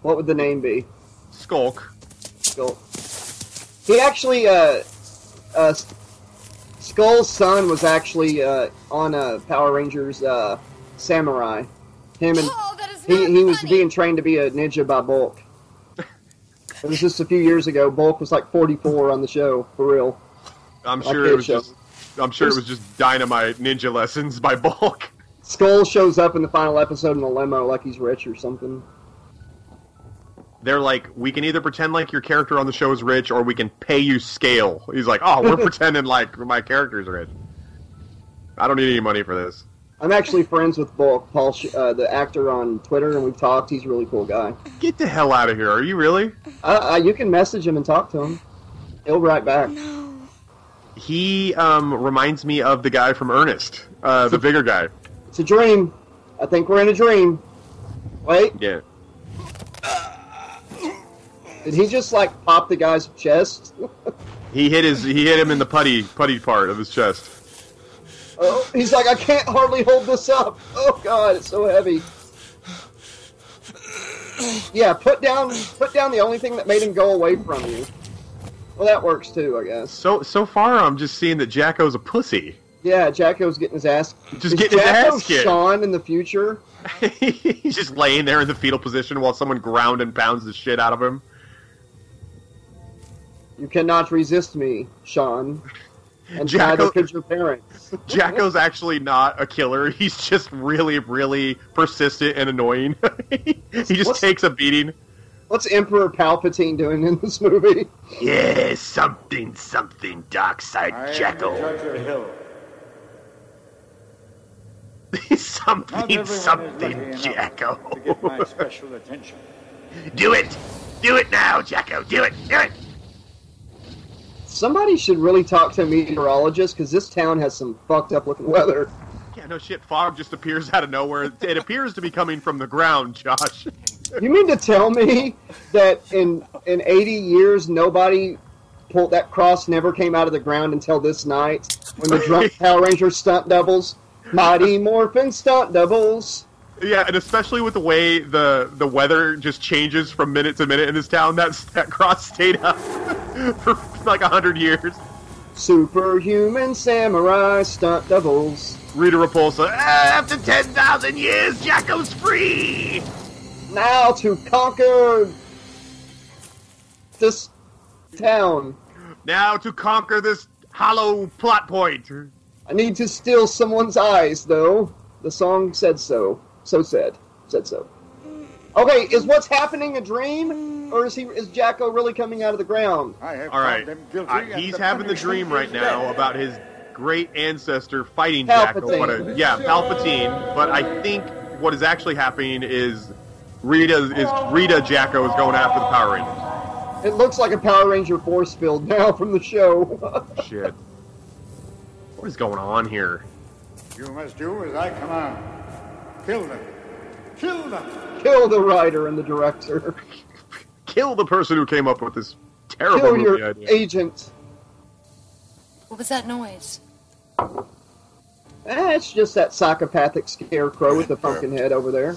What would the name be? Skulk. Skulk. He actually, Skull's son was actually, on, Power Rangers, Samurai. Him and... Oh, that is he was being trained to be a ninja by Bulk. It was just a few years ago. Bulk was like 44 on the show, for real. I'm sure it was just dynamite ninja lessons by Bulk. Skull shows up in the final episode in a limo like he's rich or something. They're like, we can either pretend like your character on the show is rich, or we can pay you scale. He's like, oh, we're pretending like my character's rich. I don't need any money for this. I'm actually friends with Bulk, Paul, the actor on Twitter, and we've talked. He's a really cool guy. Get the hell out of here. Are you really? You can message him and talk to him. He'll write back. No. He reminds me of the guy from Ernest, the bigger guy. It's a dream. I think we're in a dream. Wait. Yeah. Did he just like pop the guy's chest? he hit him in the putty part of his chest. Oh, he's like, I can't hardly hold this up. Oh God, it's so heavy. Yeah, put down the only thing that made him go away from you. Well, that works too, I guess. So far, I'm just seeing that Jacko's a pussy. Yeah, Jacko's getting his ass. Just getting his ass kicked. Sean in the future. He's just laying there in the fetal position while someone ground and pounds the shit out of him. You cannot resist me, Sean. And neither could your parents. Jacko's actually not a killer. He's just really, really persistent and annoying. he just takes a beating. What's Emperor Palpatine doing in this movie? Yeah, something, Darkside Jack-O. something, Jack-O. To get my special attention. Do it now, Jack-O. Do it. Somebody should really talk to a meteorologist because this town has some fucked up looking weather. Yeah, no shit. Fog just appears out of nowhere. It appears to be coming from the ground, Josh. You mean to tell me that in 80 years, nobody pulled that cross, never came out of the ground until this night when the drunk Power Ranger stunt doubles, Mighty Morphin stunt doubles. Yeah, and especially with the way the weather just changes from minute to minute in this town, that cross stayed up for like 100 years. Superhuman Samurai stunt doubles. Rita Repulsa. After 10,000 years, Jacko's free. Now to conquer this town. Now to conquer this hollow plot point. I need to steal someone's eyes, though. The song said so. So said so. Okay, is what's happening a dream, or is Jack-O really coming out of the ground? All right, he's having the dream right now about his great ancestor fighting Jack-O. Yeah, Palpatine. But I think what is actually happening is. Rita Jack-O is going after the Power Rangers. It looks like a Power Ranger force field now from the show. Shit. What is going on here? You must do as I command. Kill them. Kill the writer and the director. Kill the person who came up with this terrible movie idea. Kill your agent. What was that noise? It's just that psychopathic scarecrow with the pumpkinhead over there.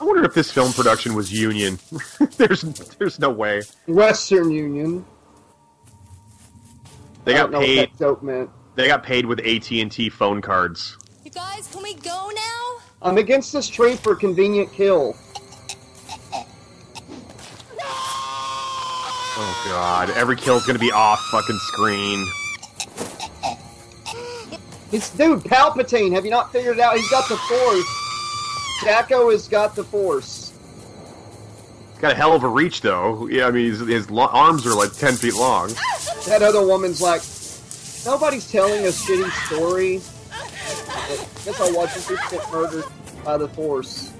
I wonder if this film production was union. There's no way. Western Union. They got paid. What that joke meant. They got paid with AT&T phone cards. You guys, can we go now? I'm against this tree for convenient kill. No! Oh god, every kill's gonna be off fucking screen. It's dude, Palpatine. Have you not figured it out? He's got the force. Jack-O has got the force. He's got a hell of a reach, though. Yeah, I mean, his arms are like 10 feet long. That other woman's like, nobody's telling a shitty story. I guess I'll watch this get murdered by the force.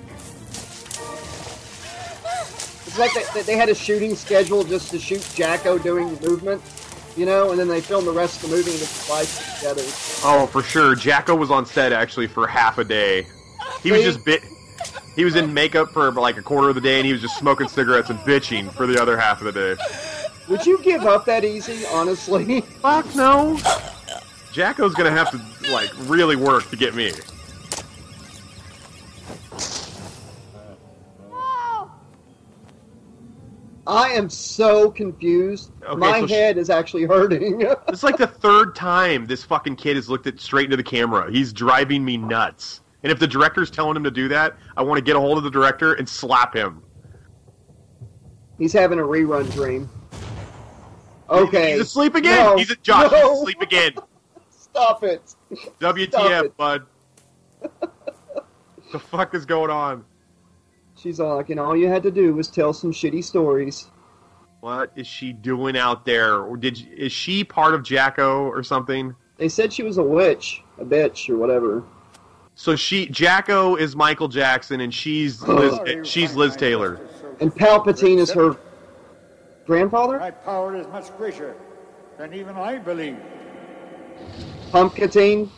It's like they had a shooting schedule just to shoot Jack-O doing the movement, you know, and then they filmed the rest of the movie and it spliced together. Oh, for sure. Jack-O was on set, actually, for half a day. He was just he was in makeup for like a quarter of the day, and he was just smoking cigarettes and bitching for the other half of the day. Would you give up that easy, honestly? Fuck no. Jacko's gonna have to like really work to get me. I am so confused. Okay, My head is actually hurting. It's like the third time this fucking kid has looked straight into the camera. He's driving me nuts. And if the director's telling him to do that, I want to get a hold of the director and slap him. He's having a rerun dream. Okay. He's asleep again. No. He's asleep again. Stop it. WTF, Stop it. Bud. The fuck is going on? She's like, and all you had to do was tell some shitty stories. What is she doing out there? Or is she part of Jack-O or something? They said she was a witch, a bitch, or whatever. So Jack-O is Michael Jackson, and she's Liz Taylor. And Palpatine is her grandfather? My power is much greater than even I believe. Pumpkinhead?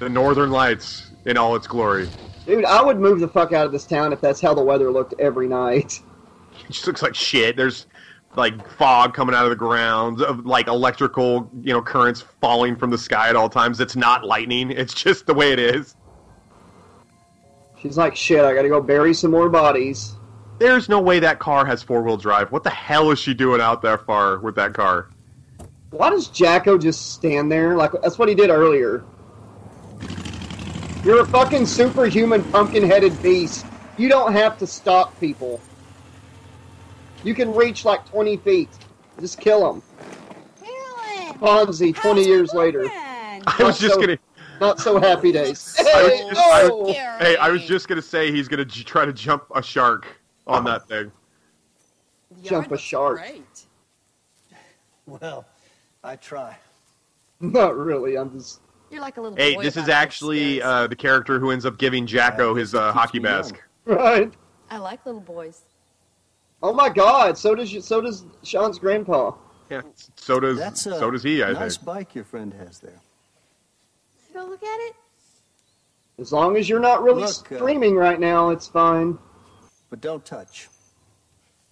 The Northern Lights in all its glory. Dude, I would move the fuck out of this town if that's how the weather looked every night. It just looks like shit. There's, like, fog coming out of the ground, like, electrical, you know, currents falling from the sky at all times. It's not lightning. It's just the way it is. She's like, shit, I gotta go bury some more bodies. There's no way that car has four-wheel drive. What the hell is she doing out that far with that car? Why does Jack-O just stand there? Like, that's what he did earlier. You're a fucking superhuman pumpkin-headed beast. You don't have to stop people. You can reach like 20 feet. Just kill them. Ponzi 20 years later. I was just going to... Not so happy days. Hey, I was just going to say he's going to try to jump a shark on that thing. Jump a shark. Great. Well, I try. Not really, I'm just... You're like a little boy. Hey, this is actually the character who ends up giving Jack-O his hockey mask. Right. I like little boys. Oh my God! So does Sean's grandpa. Yeah. So does he? I think. Nice bike your friend has there. Go look at it. As long as you're not really streaming right now, it's fine. But don't touch.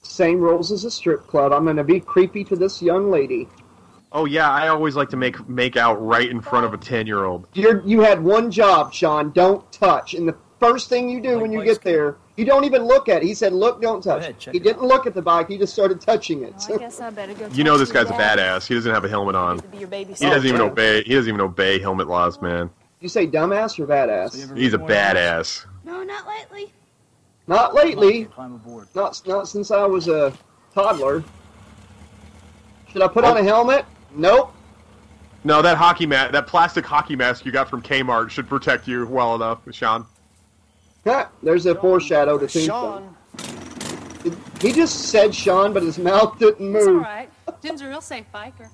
Same rules as a strip club. I'm going to be creepy to this young lady. Oh yeah, I always like to make out right in front of a 10-year-old. You had one job, Sean. Don't touch. And the first thing you do when you get there, you don't even look at it. He said, "Look, don't touch." Ahead, he didn't look at the bike. He just started touching it. Well, I guess I better go. You know this guy's a badass. He doesn't have a helmet on. He doesn't even obey helmet laws, man. You say dumbass or badass? So he's a badass. No, not lately. Not lately. Climb aboard. Not since I was a toddler. Should I put on a helmet? Nope. No, that that plastic hockey mask you got from Kmart should protect you well enough, Sean. Ha! There's a foreshadow to Tombstone. He just said Sean, but his mouth didn't move. It's all right. Jim's a real safe biker.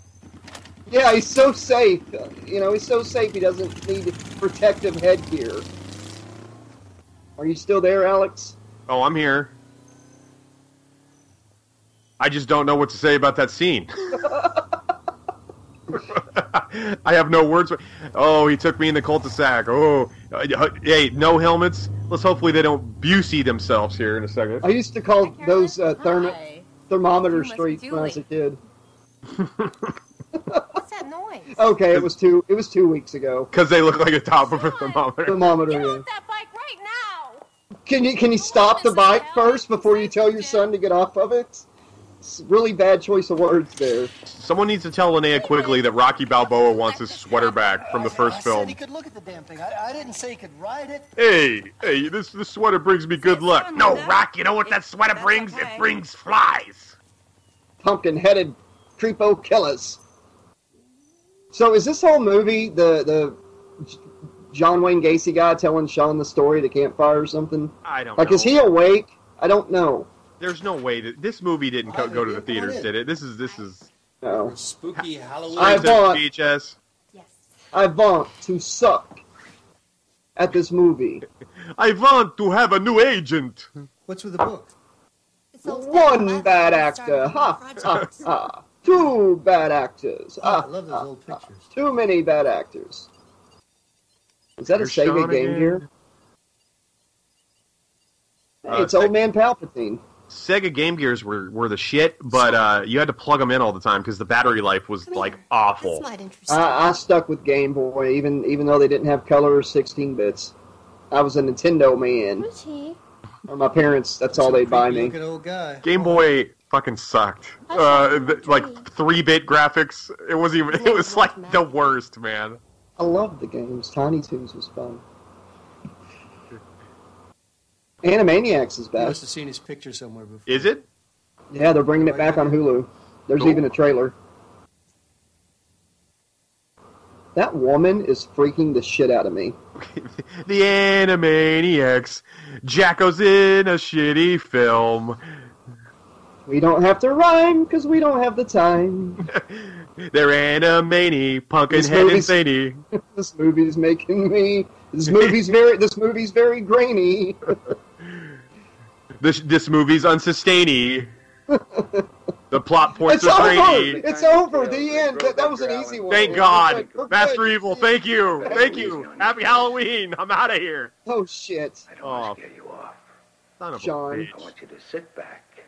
Yeah, he's so safe. You know, he's so safe he doesn't need protective headgear. Are you still there, Alex? Oh, I'm here. I just don't know what to say about that scene. I have no words. Oh, he took me in the cul-de-sac. Oh, hey, no helmets. Let's hopefully they don't Busey themselves here in a second. I used to call those thermometer streets when I was a kid. What's that noise? Okay, it was two weeks ago. Because they look like the top of a thermometer. You want that bike right now? Can you stop the bike first before you tell your son to get off of it? Really bad choice of words there. Someone needs to tell Linnea Quigley that Rocky Balboa wants his sweater back from the first film. I said he could look at the damn thing. I didn't say he could ride it. Hey, this sweater brings me good luck. No, Rock, you know what that sweater brings? Okay. It brings flies. Pumpkin-headed creepo killers. So is this whole movie the John Wayne Gacy guy telling Sean the story at the campfire or something? I don't know. Is he awake? I don't know. There's no way that this movie didn't go to the theaters, did it? This is no spooky Halloween. I want VHS. Yes. I want to suck at this movie. I want to have a new agent. What's with the book? One bad actor. Ha ha ha. Two bad actors. I love those old pictures. Too many bad actors. Is that a Sega game here? Hey, it's Old Man Palpatine. Sega Game Gears were the shit, but you had to plug them in all the time because the battery life was awful. I stuck with Game Boy, even though they didn't have color or 16 bits. I was a Nintendo man. Was he? Or my parents, that's all they'd buy me. Game Boy fucking sucked. Like 3-bit graphics. It was even. It was like the worst, man. I loved the games. Tiny Toons was fun. Animaniacs is back. You must have seen his picture somewhere before. Is it? Yeah, they're bringing it back on Hulu. There's even a trailer. That woman is freaking the shit out of me. The Animaniacs. Jacko's in a shitty film. We don't have to rhyme because we don't have the time. They're Animani, Pumpkinhead Insaney. This movie's making me... This movie's very grainy. This movie's unsustainy. The plot points are grainy. It's over. The end. That was an easy one. Thank God, Master Evil. Thank you. Thank you. Happy Halloween. I'm out of here. Oh shit. I don't want to scare you off, son of a bitch. I want you to sit back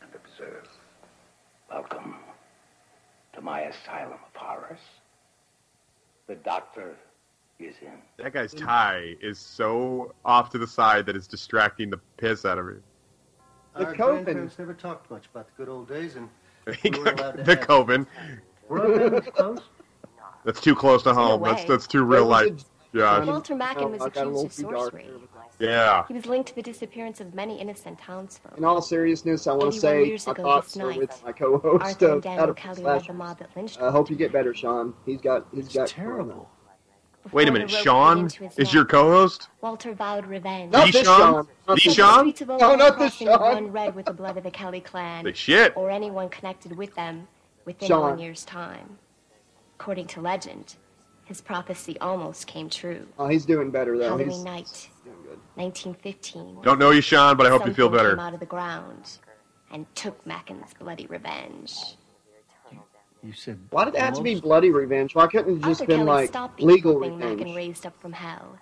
and observe. Welcome to my asylum of horrors. The doctor. That guy's tie is so off to the side that it's distracting the piss out of me. The Coven. Never talked much about the good old days, and the Coven. We're close. That's too close to home. That's too real life. Josh. Walter Mackin was accused of sorcery. Yeah. He was linked to the disappearance of many innocent townsfolk. In all seriousness, I want to say I thought so with my co-host of Slash. I hope you get better, Sean. He's got terrible. Wait a minute, Sean is your co-host? Walter vowed revenge. Not this Sean. Sean? No, not this Sean. Red with the blood of the Kelly clan. The shit. Or anyone connected with them within 1 year's time. According to legend, his prophecy almost came true. Oh, he's doing better though. Halloween night, 1915. Don't know you, Sean, but I hope you feel better. Came out of the ground and took Mackin's bloody revenge. You said, why did it have to be bloody revenge? Why couldn't it just been like legal revenge? Mackin raised up from hell.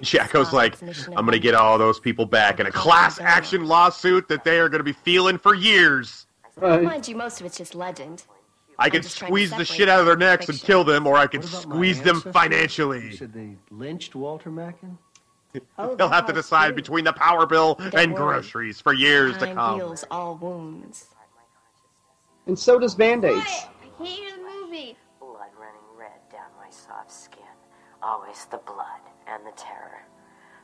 Jacko's like, I'm gonna get all those people back in a class action lawsuit that they are gonna be feeling for years. Mind you, most of it's just legend. I can squeeze the shit out of their necks and kill them, or I can squeeze them financially. You said they lynched Walter Mackin? They'll have to decide between the power bill and groceries for years to come. Heals all wounds. And so does Band-Aids. I hate the movie. Blood running red down my soft skin. Always the blood and the terror.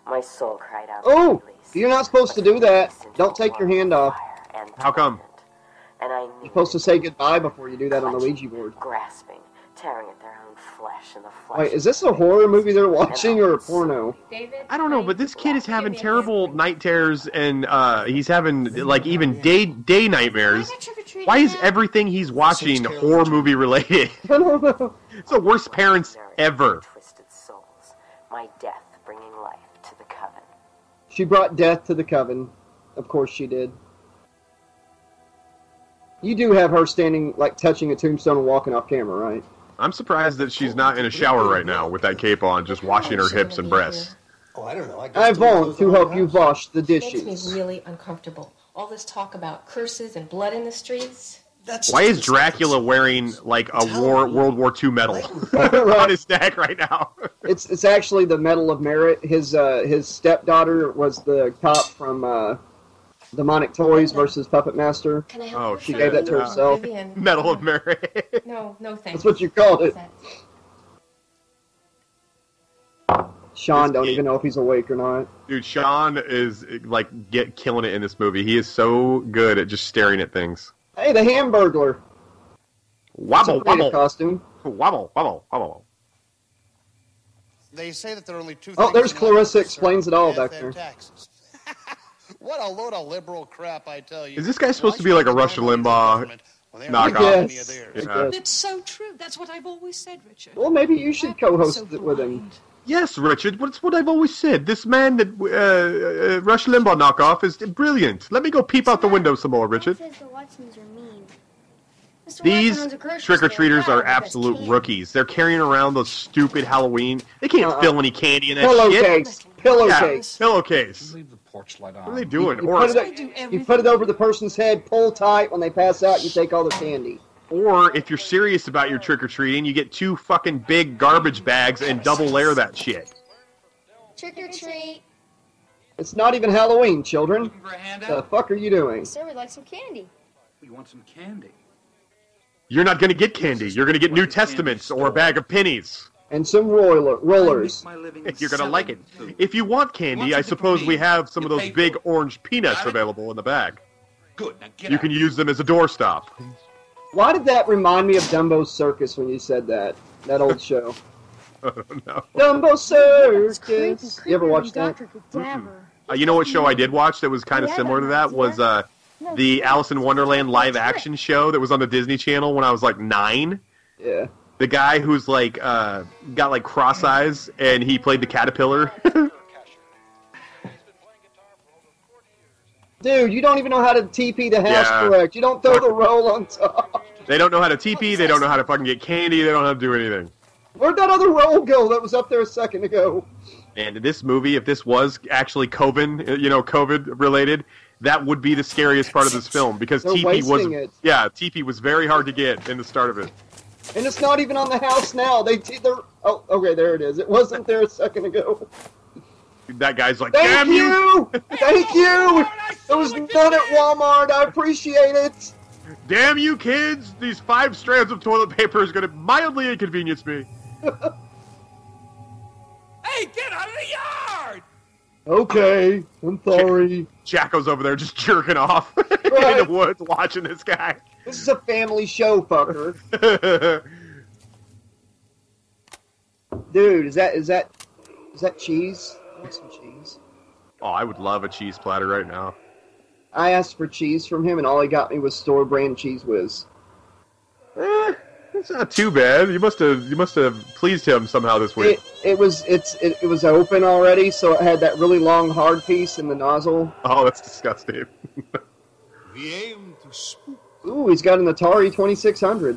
My soul cried out. Oh, you're not supposed to do that. Don't take your hand off. How come? And I knew you're supposed to say goodbye before you do that on the Ouija board. Grasping, tearing at their own flesh and the flesh. Wait, is this a horror movie they're watching or a porno? David, I don't know, but this kid is having terrible night terrors, and he's having like even day nightmares. Why is everything he's watching horror movie related? I don't know. It's the worst parents ever. Twisted souls. My death bringing life to the coven. She brought death to the coven. Of course she did. You do have her standing, like, touching a tombstone and walking off camera, right? I'm surprised that she's not in a shower right now with that cape on, just washing her hips and breasts. Oh, I don't know. I want to help you wash the dishes. It makes me really uncomfortable. All this talk about curses and blood in the streets. Why is Dracula wearing, like, a World War II medal on his neck right now? It's actually the Medal of Merit. His stepdaughter was the cop from... Demonic Toys versus Puppet Master. Can I help you? She gave that to herself. Medal of Merit. No, thanks. That's what you called it. Sean, don't even know if he's awake or not. Dude, Sean is, like, killing it in this movie. He is so good at just staring at things. Hey, the Hamburglar. Wobble, wobble. Costume. Wobble, wobble, wobble. They say that there are only two things... Oh, there's Clarissa Explains It All back there. What a load of liberal crap, I tell you. Is this guy supposed to be like a Rush Limbaugh knockoff? Yes. Yeah. That's so true. That's what I've always said, Richard. Well, maybe you should co-host it with him. Yes, Richard. That's what I've always said. This man that Rush Limbaugh knockoff is brilliant. Let me go peep out the window some more, Richard. Says the Watsons are mean. These trick-or-treaters are absolute rookies. They're carrying around those stupid Halloween. They can't fill any candy in that shit. Pillowcase. Yeah, pillowcase. Leave the porch light on. What are they doing? You put it over the person's head, pull tight. When they pass out, you take all the candy. Or, if you're serious about your trick-or-treating, you get two fucking big garbage bags and double layer that shit. Trick-or-treat. It's not even Halloween, children. Looking for a handout? The fuck are you doing? Sir, we'd like some candy. We want some candy. You're not going to get candy. You're going to get New Testaments or a bag of pennies. And some rollers. You're going to like it. If you want candy, I suppose we have some of those big orange peanuts available in the bag. Good. You can use them as a doorstop. Why did that remind me of Dumbo's Circus when you said that? That old show. I don't know. Dumbo's Circus. You ever watched that? You know what show I did watch that was kind of similar to that was... the Alice in Wonderland live-action show that was on the Disney Channel when I was, like, 9. Yeah. The guy who's, like, got, like, cross eyes, and he played the caterpillar. Dude, you don't even know how to TP the house correct. You don't throw the roll on top. They don't know how to TP. They don't know how to fucking get candy. They don't know how to do anything. Where'd that other roll go that was up there a second ago? And this movie, if this was actually COVID, you know, COVID-related... That would be the scariest part of this film because TP was very hard to get in the start of it. And it's not even on the house now. Okay, there it is. It wasn't there a second ago. That guy's like, damn you! Thank you! It was not at Walmart. I appreciate it. damn you kids, these 5 strands of toilet paper is going to mildly inconvenience me. Hey, get out of the yard! Okay, I'm sorry. Jacko's over there just jerking off in the woods watching this guy. This is a family show, fucker. Dude, is that cheese? I want some cheese. Oh, I would love a cheese platter right now. I asked for cheese from him, and all he got me was store brand Cheese Whiz. Eh, that's not too bad. You must have pleased him somehow this week. It was open already, so it had that really long hard piece in the nozzle. Oh, that's disgusting. We aim to spook. Ooh, he's got an Atari 2600.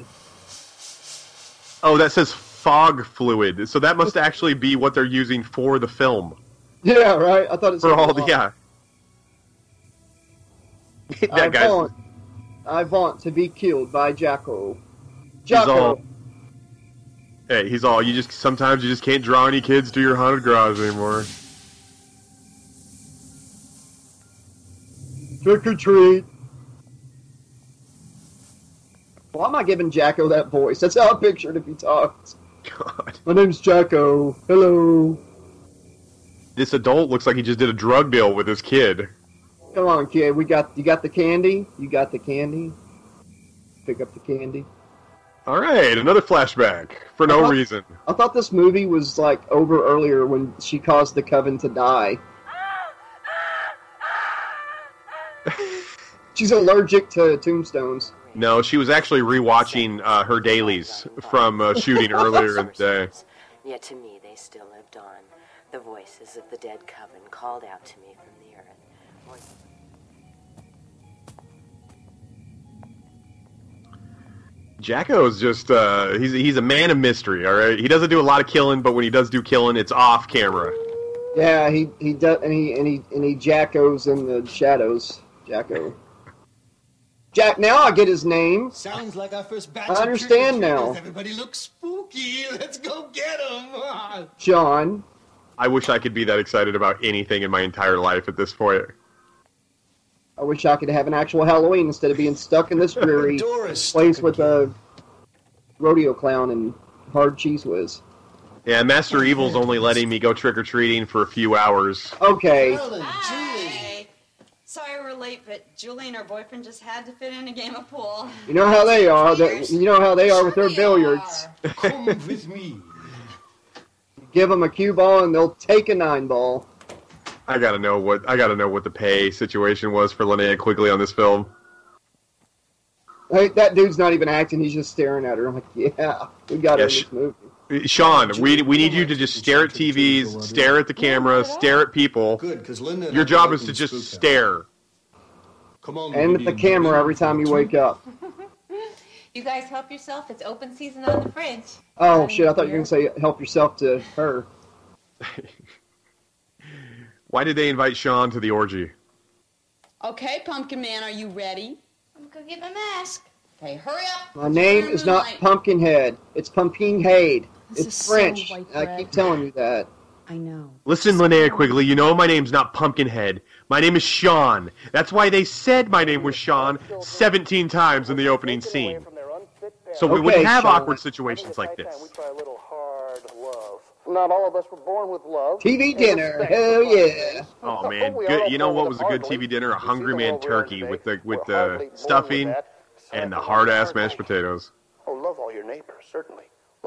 Oh, that says fog fluid, so that must actually be what they're using for the film. Yeah, right. I thought it's for all the yeah. That I vaunt to be killed by Jack-O. Jack-O. Hey, he's all. Sometimes you just can't draw any kids to your haunted garage anymore. Trick or treat. Why am I giving Jack-O that voice? That's how I pictured if he talked. God. My name's Jack-O. Hello. This adult looks like he just did a drug deal with his kid. Come on, kid. You got the candy. You got the candy. Pick up the candy. All right, another flashback for no reason. I thought this movie was like over earlier when she caused the coven to die. She's allergic to tombstones. No, she was actually rewatching her dailies from shooting earlier in the day. Yet to me, they still lived on. The voices of the dead coven called out to me from the earth. Jack-O's just, he's a man of mystery, alright? He doesn't do a lot of killing, but when he does do killing, it's off camera. Yeah, he does, and he Jack-O's in the shadows. Jack-O. Jack, now I get his name. Sounds like our first batch. I understand now. Everybody looks spooky. Let's go get him. John. I wish I could be that excited about anything in my entire life at this point. I wish I could have an actual Halloween instead of being stuck in this dreary place with a rodeo clown and hard Cheese Whiz. Yeah, Master Evil's only letting me go trick-or-treating for a few hours. Okay. Hi. Sorry we're late, but Julie and her boyfriend just had to fit in a game of pool. You know how they are. You know how they are with their billiards. Come with me. Give them a cue ball and they'll take a 9-ball. I gotta know what the pay situation was for Linnea Quigley on this film. Hey, that dude's not even acting; he's just staring at her. I'm like, yeah, we got it in this movie. Sean, we need you to just stare at TVs, stare at the camera, stare at people. Good, because Linda. Your job is to just stare. Come on, and at the camera every time you wake up. You guys help yourself. It's open season on the fridge. Oh, shit. I thought you were going to say help yourself to her. Why did they invite Sean to the orgy? Okay, Pumpkin Man, are you ready? I'm going to get my mask. Okay, hurry up. My name is not Pumpkinhead. It's Pumpkinhead. It's French. So I keep telling you that. I know. Listen, Linnea Quigley, you know my name's not Pumpkinhead. My name is Sean. That's why they said my name was Sean 17 times in the opening scene. So we wouldn't have awkward situations like this. Not all of us were born with love. TV dinner, hell yeah! Oh man, good. You know what was a good TV dinner? A Hungry Man turkey with the stuffing and the hard ass mashed potatoes. Oh, love all your neighbors, certainly.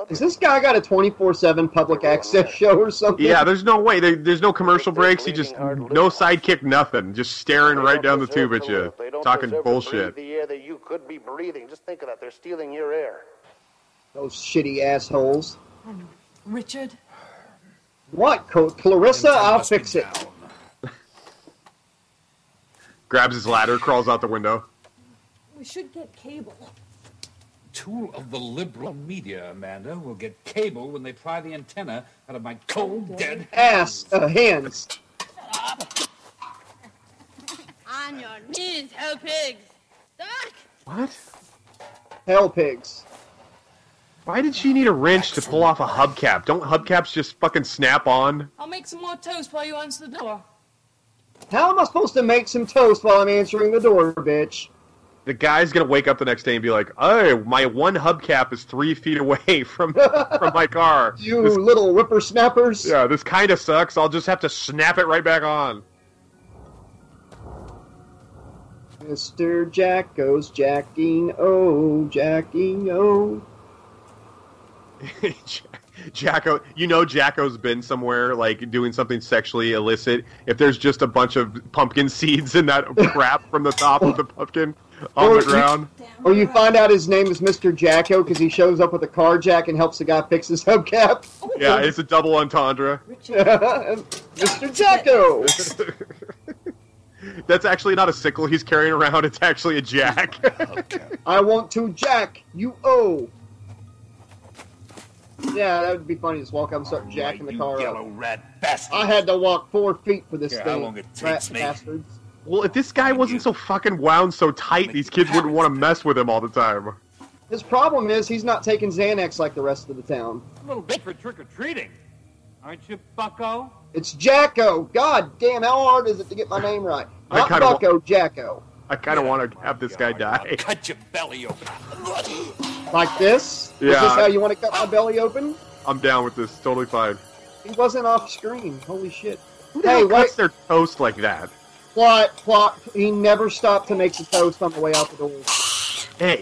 Has this guy got a 24/7 public access show or something? Yeah, there's no way. There's no commercial breaks. He just no sidekick, nothing. Just staring right down the tube at you, talking bullshit. The air that you could be breathing. Just think of that. They're stealing your air. Those shitty assholes. Richard. What, Clarissa? I'll fix it. Grabs his ladder, crawls out the window. We should get cable. Tool of the liberal media, Amanda, will get cable when they pry the antenna out of my cold, dead ass hands. On your knees, hell pigs. What? Hell pigs. Why did she need a wrench to pull off a hubcap? Don't hubcaps just fucking snap on? I'll make some more toast while you answer the door. How am I supposed to make some toast while I'm answering the door, bitch? the guy's going to wake up the next day and be like, oh, my one hubcap is 3 feet away from my car. This little whippersnappers. Yeah, this kind of sucks. I'll just have to snap it right back on. Mr. Jack goes Jacking-O, Jacking-O. Jack-O, you know Jack-O's been somewhere, like, doing something sexually illicit. If there's just a bunch of pumpkin seeds in that crap from the top of the pumpkin on the ground. Or you find out his name is Mr. Jack-O because he shows up with a car jack and helps the guy fix his hubcap. Yeah, it's a double entendre. Mr. Jack-O! That's actually not a sickle he's carrying around. It's actually a jack. I want to jack you owe. Yeah, that would be funny. Just walk out and start jacking the car yellow up. Rat I had to walk 4 feet for this thing. How long it takes me. Bastards. Well, if this guy wasn't so fucking wound so tight, these kids wouldn't want to mess with him all the time. His problem is he's not taking Xanax like the rest of the town. A little bit for trick-or-treating. Aren't you, Bucko? It's Jack-O. God damn, how hard is it to get my name right? Not Bucko, Jack-O. I kind of want to have this guy die. Cut your belly open. Like this? Yeah. Is this how you want to cut my belly open? I'm down with this. Totally fine. He wasn't off screen. Holy shit. Who the hell cuts their toast like that? Plot. He never stopped to make the toast on the way out the door.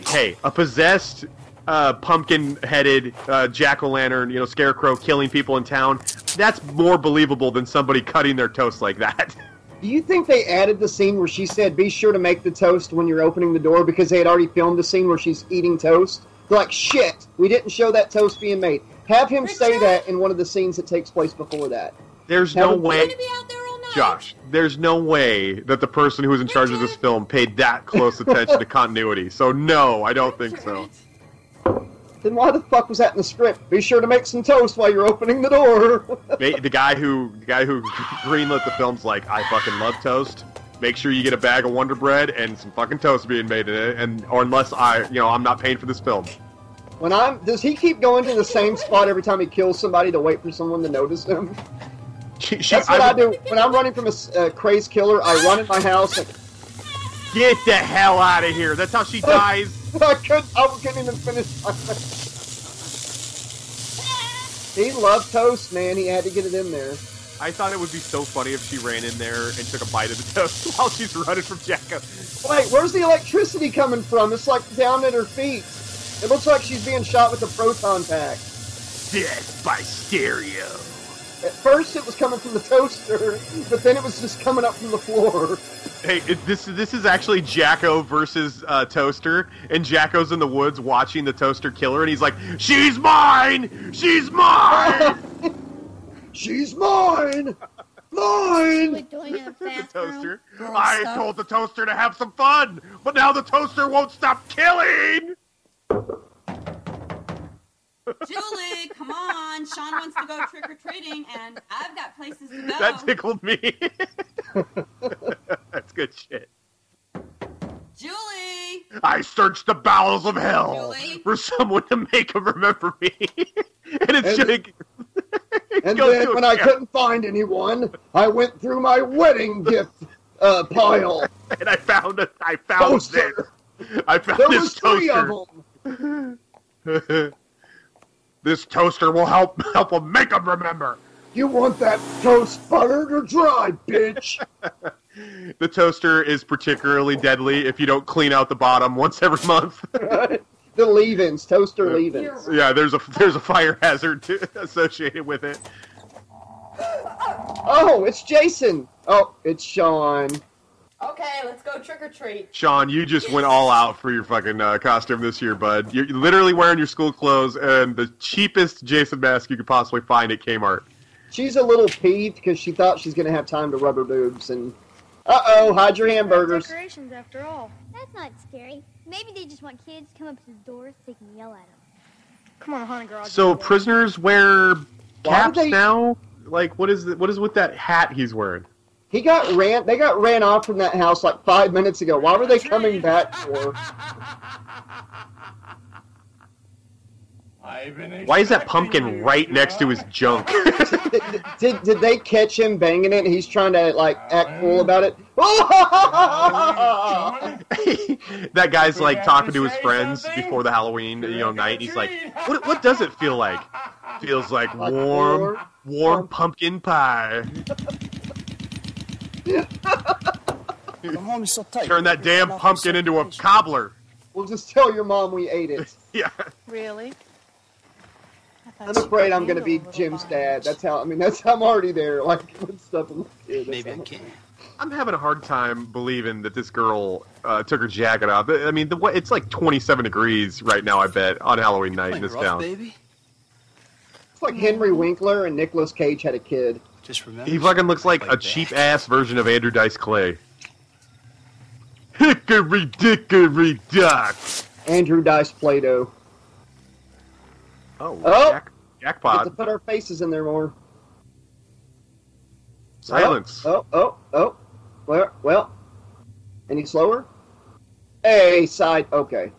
Hey. A possessed... pumpkin-headed jack-o'-lantern, you know, scarecrow killing people in town. That's more believable than somebody cutting their toast like that. Do you think they added the scene where she said, be sure to make the toast when you're opening the door, because they had already filmed the scene where she's eating toast? They're like, shit, we didn't show that toast being made. Have him say that in one of the scenes that takes place before that. There's no way... Josh, there's no way that the person who was in charge of this film paid that close attention to continuity. So no, I don't think so. Then why the fuck was that in the script? Be sure to make some toast while you're opening the door. the guy who greenlit the film's like, I fucking love toast. Make sure you get a bag of Wonder Bread and some fucking toast being made in it, or unless I'm not paying for this film. Does he keep going to the same spot every time he kills somebody to wait for someone to notice him? That's what I do when I'm running from a crazed killer. I run in my house. And, get the hell out of here! That's how she dies. I couldn't even finish my face. He loved toast, man. He had to get it in there. I thought it would be so funny if she ran in there and took a bite of the toast while she's running from Jack-O. Wait, where's the electricity coming from? It's like down at her feet. It looks like she's being shot with a proton pack. Death by stereo. At first it was coming from the toaster, but then it was just coming up from the floor. Hey, this is actually Jack-O versus Toaster, and Jack-O's in the woods watching the toaster kill her, and he's like, she's mine! She's mine! She's mine! Mine! The toaster. I told the toaster to have some fun, but now the toaster won't stop killing! Julie, come on. Sean wants to go trick-or-treating, and I've got places to go. That tickled me. That's good shit. Julie! I searched the bowels of hell for someone to make him remember me. And then when I couldn't find anyone, I went through my wedding gift pile. And I found toaster. This. I found there this toaster. There was three of them. This toaster will help him make him remember. You want that toast buttered or dry, bitch? The toaster is particularly deadly if you don't clean out the bottom once every month. The leave-ins, toaster leave-ins. Yeah, there's a fire hazard associated with it. Oh, it's Jason. Oh, it's Sean. Okay, let's go trick-or-treat. Sean, you just went all out for your fucking costume this year, bud. You're literally wearing your school clothes and the cheapest Jason mask you could possibly find at Kmart. She's a little peeved because she thought she's going to have time to rub her boobs and... Uh-oh, hide your hamburgers. Decorations after all. That's not scary. Maybe they just want kids to come up to the door so they can yell at them. Come on, honey girl. So prisoners wear caps now? Like, what is with that hat he's wearing? They got ran off from that house like 5 minutes ago. Why were they coming back for? Why is that pumpkin right next to his junk? Did they catch him banging it and he's trying to, like, act cool about it? That guy's, like, talking to his friends before the Halloween, you know, night. He's like, what does it feel like? Feels like warm pumpkin pie. Turn that damn pumpkin into a cobbler. We'll just tell your mom we ate it. Yeah. Really? I'm afraid I'm going to be Jim's dad. That's how, I mean, that's how I'm already there. Like, with stuff. Maybe I can. I'm having a hard time believing that this girl took her jacket off. I mean, it's like 27 degrees right now, I bet, on Halloween night in this town. Baby. It's like Henry Winkler and Nicolas Cage had a kid. Just remember. He fucking looks like a cheap-ass version of Andrew Dice Clay. Hickory dickory dock. Andrew Dice Play-Doh. Oh, jackpot. We have to put our faces in there more. Silence. Oh. Well. Any slower? Hey, side. Okay.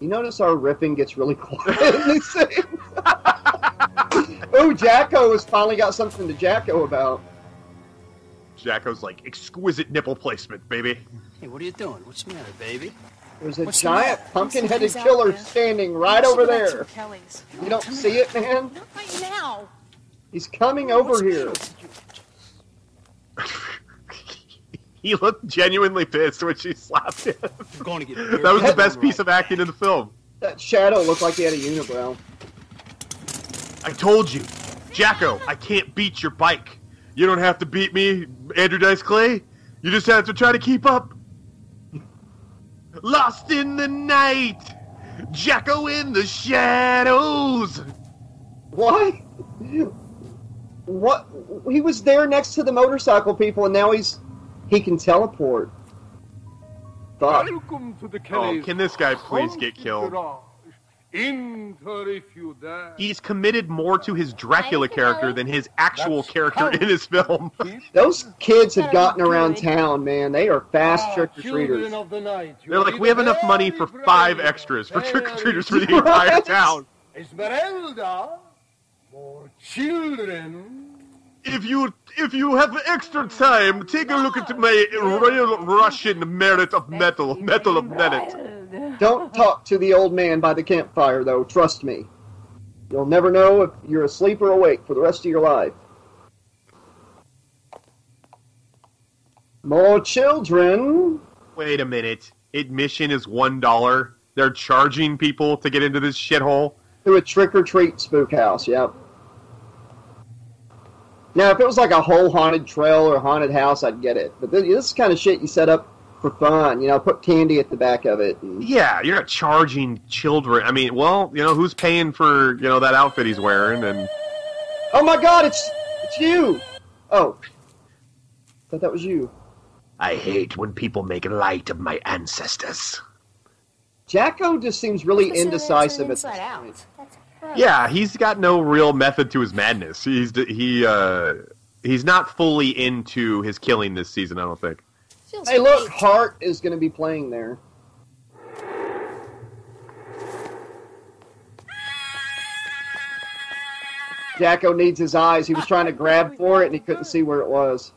You notice our riffing gets really quiet in these things. Oh, Jack-O has finally got something to Jack-O about. Jack-O's like, exquisite nipple placement, baby. Hey, what are you doing? What's the matter, baby? There's a giant pumpkin-headed killer standing right over there. You don't see it, man? Not right now. He's coming over here. He looked genuinely pissed when she slapped him. That was the best piece of acting in the film. That shadow looked like he had a unibrow. I told you, Jack-O, I can't beat your bike. You don't have to beat me, Andrew Dice Clay. You just have to try to keep up. Lost in the night, Jack-O in the shadows. Why? What? He was there next to the motorcycle people, and now he can teleport. Fuck. Oh, can this guy please get killed? He's committed more to his Dracula character than his actual character in his film. Those kids have gotten around town, man. They are fast trick-or-treaters. They're like, we have enough money for 5 extras for trick-or-treaters for the entire town. Esmeralda, more children. If you have extra time, take a look at my Royal Russian Metal of Merit. Don't talk to the old man by the campfire, though. Trust me. You'll never know if you're asleep or awake for the rest of your life. More children. Wait a minute. Admission is $1. They're charging people to get into this shithole? To a trick-or-treat spook house, yep. Now, if it was like a whole haunted trail or haunted house, I'd get it. But this kind of shit you set up for fun, you know, put candy at the back of it. Yeah, you're not charging children. I mean, well, you know, who's paying for, you know, that outfit he's wearing? And oh my God, it's you! Oh, I thought that was you. I hate when people make light of my ancestors. Jack-O just seems really indecisive at this point. Yeah, he's got no real method to his madness. He's not fully into his killing this season, I don't think. Hey, look, Hart is going to be playing there. Jack-O needs his eyes. He was trying to grab for it, and he couldn't see where it was.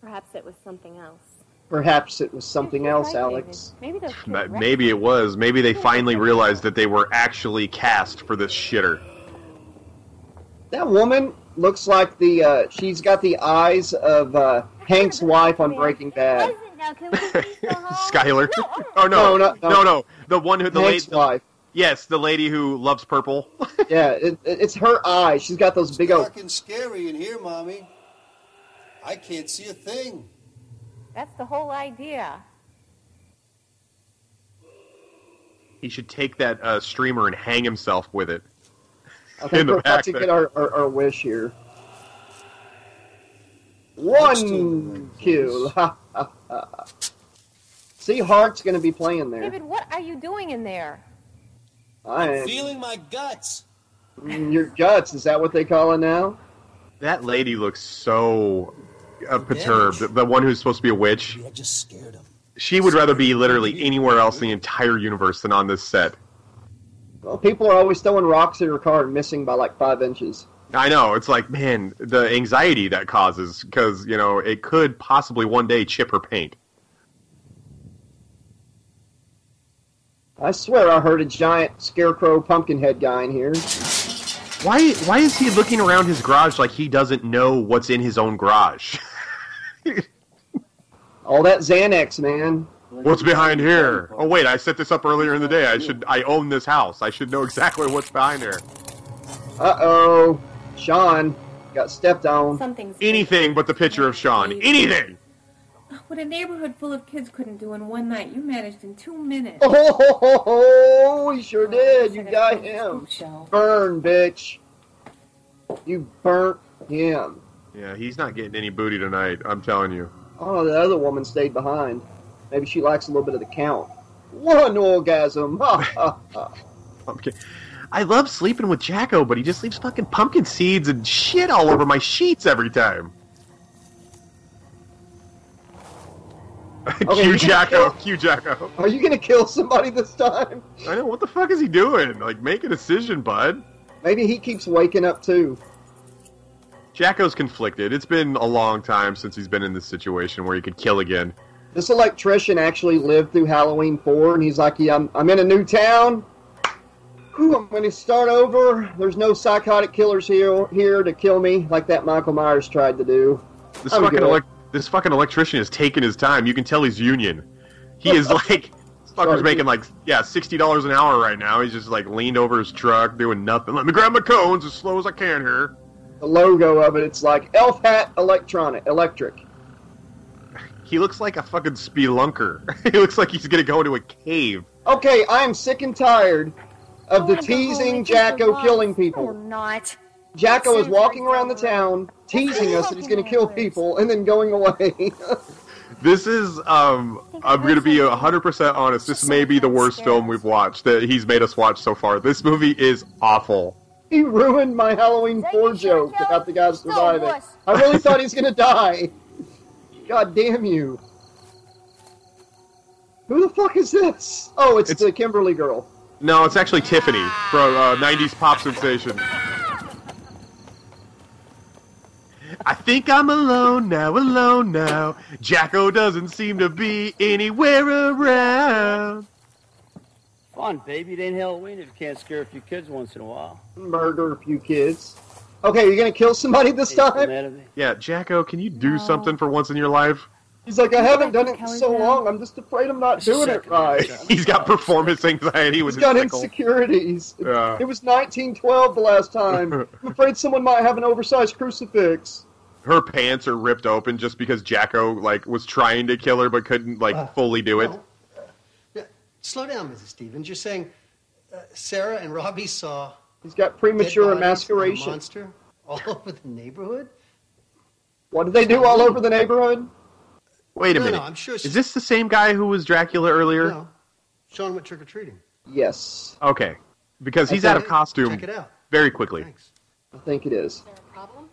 Perhaps it was something else. Perhaps it was something else, Alex. Maybe it was. Maybe they finally realized that they were actually cast for this shitter. That woman looks like the, she's got the eyes of, Hank's wife on Breaking Bad. Skyler. Oh, no. The one who... Hank's wife. Yes, the lady who loves purple. Yeah, it's her eyes. She's got those big old... It's dark and scary in here, Mommy. I can't see a thing. That's the whole idea. He should take that streamer and hang himself with it. I think we're about to get our wish here. One kill. See, Hart's going to be playing there. David, what are you doing in there? I'm feeling my guts. Your guts, is that what they call it now? That lady looks so perturbed. The one who's supposed to be a witch. I just scared him. She would rather be literally anywhere else in the entire universe than on this set. Well, people are always throwing rocks at her car and missing by like 5 inches. I know. It's like, man, the anxiety that causes, because, you know, it could possibly one day chip her paint. I swear I heard a giant scarecrow Pumpkinhead guy in here. Why is he looking around his garage like he doesn't know what's in his own garage? All that Xanax, man. What's behind here? Oh, wait, I set this up earlier in the day. I own this house. I should know exactly what's behind here. Uh-oh. Sean got stepped on. Something's anything but the picture of Sean. Anything! What a neighborhood full of kids couldn't do in one night, you managed in 2 minutes. Oh, ho, ho, ho. You sure did. You got him. Burn, bitch. You burnt him. Yeah, he's not getting any booty tonight, I'm telling you. Oh, the other woman stayed behind. Maybe she likes a little bit of the count. One orgasm. Pumpkin. I love sleeping with Jack-O, but he just leaves fucking pumpkin seeds and shit all over my sheets every time. Okay, Q Jack-O. Are you going to kill somebody this time? I know. What the fuck is he doing? Like, make a decision, bud. Maybe he keeps waking up, too. Jack-O's conflicted. It's been a long time since he's been in this situation where he could kill again. This electrician actually lived through Halloween 4, and he's like, yeah, I'm in a new town. Ooh, I'm going to start over. There's no psychotic killers here to kill me like that Michael Myers tried to do. This fucking electrician is taking his time. You can tell he's union. He is like... This fucker's making like, yeah, $60 an hour right now. He's just like leaned over his truck doing nothing. Let me grab my cones as slow as I can here. The logo of it, it's like Elf Hat Electric. He looks like a fucking spelunker. He looks like he's going to go into a cave. Okay, I am sick and tired of the teasing Jack-O killing people. Or not. Jack-O is walking around the town, teasing us that he's going to kill people, and then going away. This is, I'm going to be 100% honest, this may be the worst film we've watched that he's made us watch so far. This movie is awful. He ruined my Halloween 4 joke about the guy surviving. I really thought he was going to die. God damn you. Who the fuck is this? Oh, it's the Kimberly girl. No, it's actually Tiffany from 90s pop sensation. I think I'm alone now. Jack-O doesn't seem to be anywhere around. Fun, baby. It ain't Halloween if you can't scare a few kids once in a while. Murder a few kids. Okay, you're going to kill somebody this time? Yeah, Jack-O, can you do something for once in your life? He's like, I haven't done it in so long. I'm just afraid I'm not doing it right. He's got performance anxiety with his sickle. He's got insecurities. Yeah. It was 1912 the last time. I'm afraid someone might have an oversized crucifix. Her pants are ripped open just because Jack-O, like, was trying to kill her but couldn't, like, fully do it. Slow down, Mrs. Stevens. You're saying Sarah and Robbie saw... He's got premature emasculation. Monster all over the neighborhood? What did they do all over the neighborhood? Wait a minute. No, I'm sure is this the same guy who was Dracula earlier? No. Sean went trick-or-treating. Yes. Okay. Because he's out of costume very quickly. Thanks. I think it is. Is there a problem?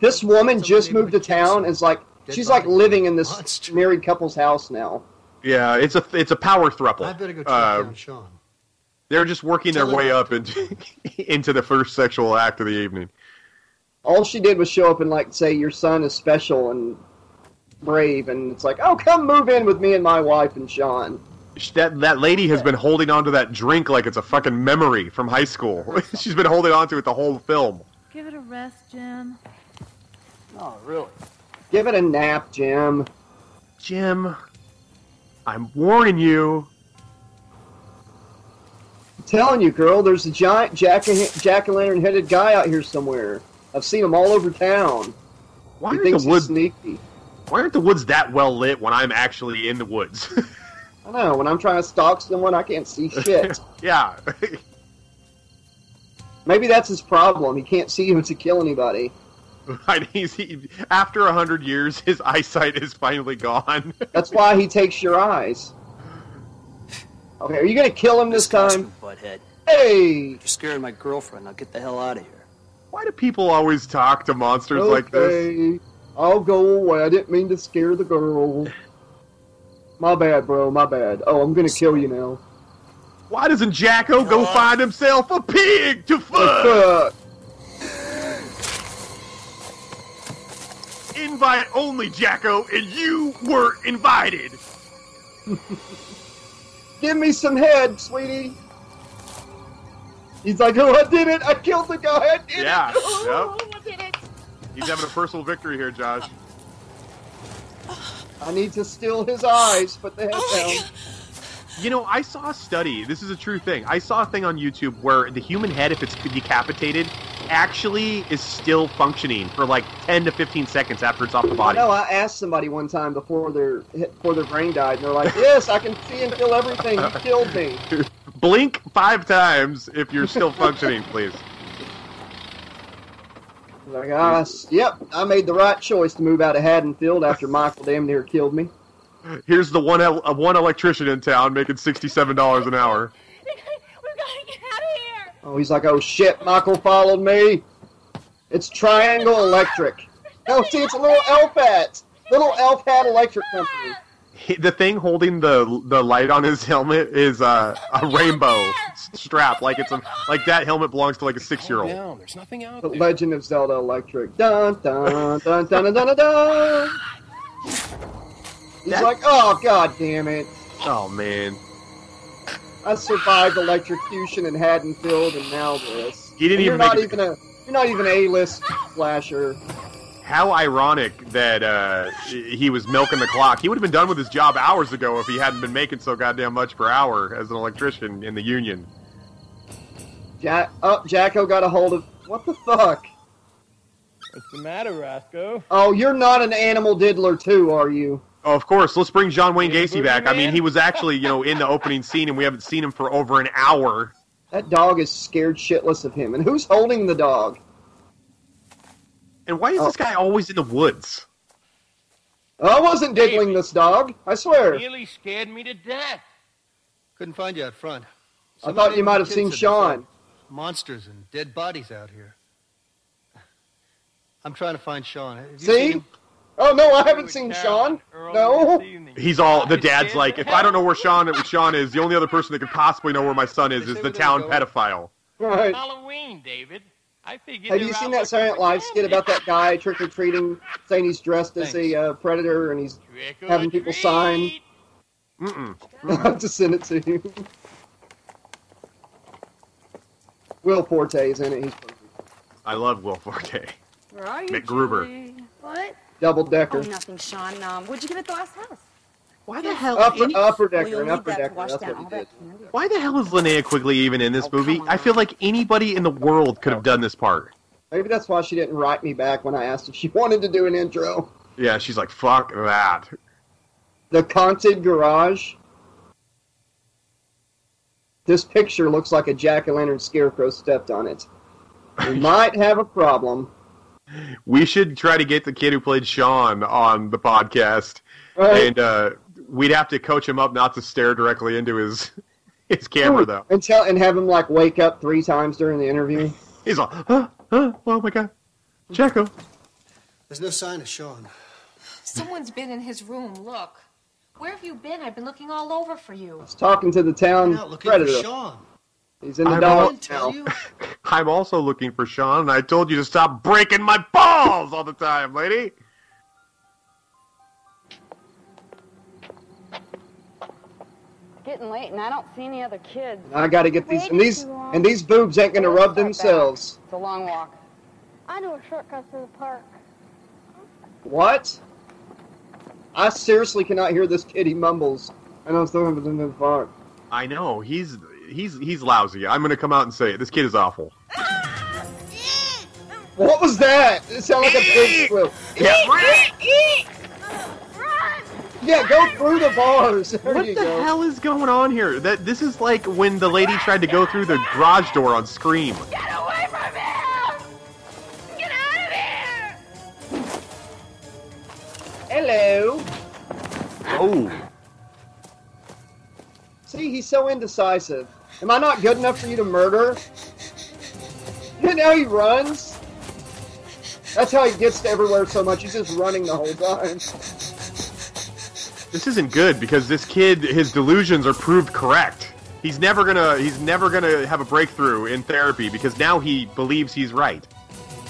This woman just moved to town and is like, she's like living in this married couple's house now. Yeah, it's a power throuple. I better go check down Sean. They're just working their way up into the first sexual act of the evening. All she did was show up and like say, your son is special and... brave, and it's like, oh, come move in with me and my wife and Sean. That lady has been holding on to that drink like it's a fucking memory from high school. She's been holding on to it the whole film. Give it a rest, Jim. Oh, really? Give it a nap, Jim. Jim, I'm warning you. I'm telling you, girl, there's a giant jack-o'-lantern-headed guy out here somewhere. I've seen him all over town. Why do you think he's sneaky? Why aren't the woods that well lit when I'm actually in the woods? I know. When I'm trying to stalk someone, I can't see shit. Yeah. Maybe that's his problem. He can't see him to kill anybody. Right. After 100 years, his eyesight is finally gone. That's why he takes your eyes. Okay, are you going to kill him this time? Butthead. Hey! You're scaring my girlfriend. I'll get the hell out of here. Why do people always talk to monsters like this? I'll go away. I didn't mean to scare the girl. My bad, bro. My bad. Oh, I'm gonna kill you now. Why doesn't Jack-O go find himself a pig to fuck? Invite only, Jack-O, and you were invited. Give me some head, sweetie. He's like, oh, I did it. I killed the guy. I did it. Oh, yep. I did it. He's having a personal victory here, Josh. I need to steal his eyes, put the head down. You know, I saw a study. This is a true thing. I saw a thing on YouTube where the human head, if it's decapitated, actually is still functioning for like 10 to 15 seconds after it's off the body. I know. I asked somebody one time before their brain died, and they're like, yes, I can see and feel everything. You killed me. Blink 5 times if you're still functioning, please. Like, yep, I made the right choice to move out of Haddonfield after Michael damn near killed me. Here's the one electrician in town making $67 an hour. We've got to get out of here. Oh, he's like, oh shit, Michael followed me. It's Triangle Electric. Oh, see, it's a little elf hat. Little elf hat electric company. The thing holding the light on his helmet is a rainbow strap. Like it's a, like that helmet belongs to like a 6-year-old. Down. There's nothing out there. The Legend of Zelda Electric. Dun dun dun dun dun dun dun. He's like, oh, god damn it. Oh, man. I survived electrocution in Haddonfield, and now this. He didn't even you're not even A-list flasher. How ironic that he was milking the clock. He would have been done with his job hours ago if he hadn't been making so goddamn much per hour as an electrician in the union. Jack-O got a hold of... What the fuck? What's the matter, Roscoe? Oh, you're not an animal diddler, too, are you? Oh, of course. Let's bring John Wayne Gacy back. I mean, he was actually, you know, in the opening scene, and we haven't seen him for over an hour. That dog is scared shitless of him. And who's holding the dog? And why is this guy always in the woods? I wasn't diddling this dog. I swear. He really scared me to death. Couldn't find you out front. Somebody I thought you might have seen Sean. Monsters and dead bodies out here. I'm trying to find Sean. Have you seen him? Oh, no, I haven't seen Sean. No. He's all, the dad's like, if I don't know where Sean is, the only other person that could possibly know where my son is the town pedophile. Right. Halloween, David. I figured. Have you seen that Silent Live skit about that guy trick-or-treating, saying he's dressed as a predator and he's having people sign? Mm-mm. I'll have to send it to you. Will Forte is in it. He's perfect. I love Will Forte. Where are you, Mick Gruber. What? Double decker. Oh, nothing, Sean. What'd you give at the last house? Why the hell? Upper decker. That's what we did. Why the hell is Linnea Quigley even in this movie? I feel like anybody in the world could have done this part. Maybe that's why she didn't write me back when I asked if she wanted to do an intro. Yeah, she's like, fuck that. The Haunted Garage. This picture looks like a jack-o'-lantern scarecrow stepped on it. We might have a problem. We should try to get the kid who played Sean on the podcast, and we'd have to coach him up not to stare directly into his camera, though. And have him, like, wake up 3 times during the interview. He's all, oh my god, Jack-O. There's no sign of Sean. Someone's been in his room, look. Where have you been? I've been looking all over for you. I was talking to the town predator. Sean. He's in the dog town. I'm also looking for Sean, and I told you to stop breaking my balls all the time, lady. It's getting late, and I don't see any other kids. I got to get these, and these boobs ain't gonna rub themselves. Back. It's a long walk. I know a shortcut to the park. What? I seriously cannot hear this kid. He mumbles, and I'm still in the park. I know he's lousy. I'm gonna come out and say it. This kid is awful. What was that? It sounded like a big squib. Yeah, go through the bars. What the hell is going on here? This is like when the lady tried to go through the garage door on Scream. Get away from him! Get out of here! Hello. Oh. See, he's so indecisive. Am I not good enough for you to murder? You know he runs. That's how he gets to everywhere so much. He's just running the whole time. This isn't good because this kid, his delusions are proved correct. He's never gonna have a breakthrough in therapy because now he believes he's right.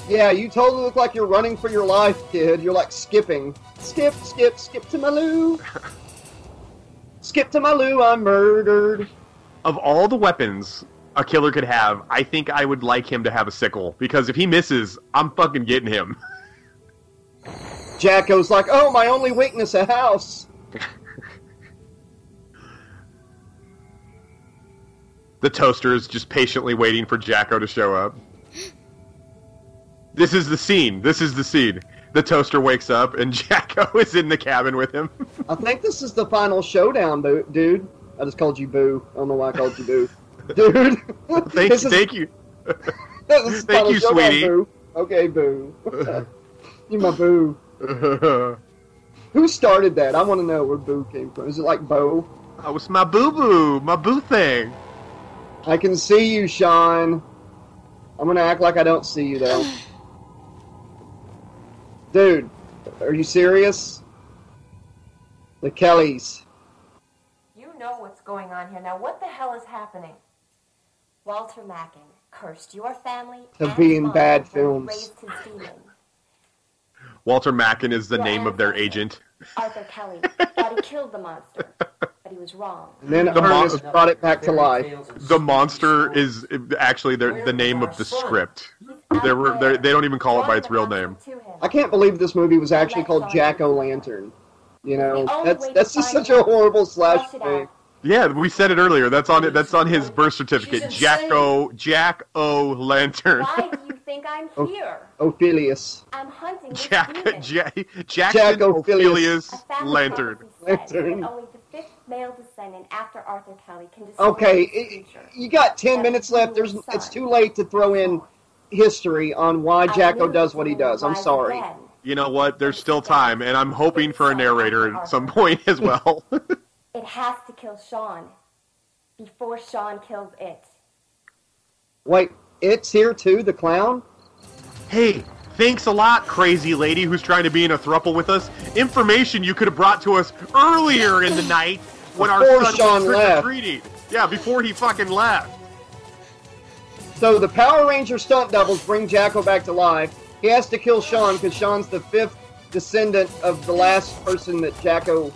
Yeah, you totally look like you're running for your life, kid. You're like skipping. Skip, skip, skip to my loo. Skip to my loo, I'm murdered. Of all the weapons a killer could have, I think I would like him to have a sickle. Because if he misses, I'm fucking getting him. Jacko's like, oh, my only weakness, a house. The toaster is just patiently waiting for Jack-O to show up. This is the scene. This is the scene. The toaster wakes up, and Jack-O is in the cabin with him. I think this is the final showdown, dude. I just called you boo. I don't know why I called you boo. Dude. Thank you. Thank you, sweetie. Boo. Okay, boo. You're my boo. Who started that? I want to know where boo came from. Is it like Bo? Oh, it's my boo-boo. My boo thing. I can see you, Sean. I'm going to act like I don't see you, though. Dude, are you serious? The Kellys. You know what's going on here. Now, what the hell is happening? Walter Macken cursed your family to be in bad films. Walter Macken is the name of their agent. Arthur Kelly thought he killed the monster, but he was wrong. And then Ernest brought it back to life. The monster is actually the name of the script. They don't even call it by its real name. I can't believe this movie was actually called Jack-O-Lantern. You know, that's just such a horrible slash thing. Yeah, we said it earlier. That's on his birth certificate. Jack-O-Lantern. Why do you think I'm here? Ophelius. I'm hunting this demon. Jack-Ophelius Lantern. Only the fifth male descendant after Arthur Kelly can destroy the future. Okay, you got 10 minutes left. It's too late to throw in history on why Jack-O does what he does. I'm sorry. You know what? There's still time, and I'm hoping for a narrator at some point as well. It has to kill Sean before Sean kills it. Wait, it's here too, the clown? Hey, thanks a lot, crazy lady who's trying to be in a throuple with us. Information you could have brought to us earlier in the night when before our son was trick-or-treating. Yeah, before he fucking left. So the Power Ranger stunt doubles bring Jack-O back to life. He has to kill Sean because Sean's the fifth descendant of the last person that Jack-O...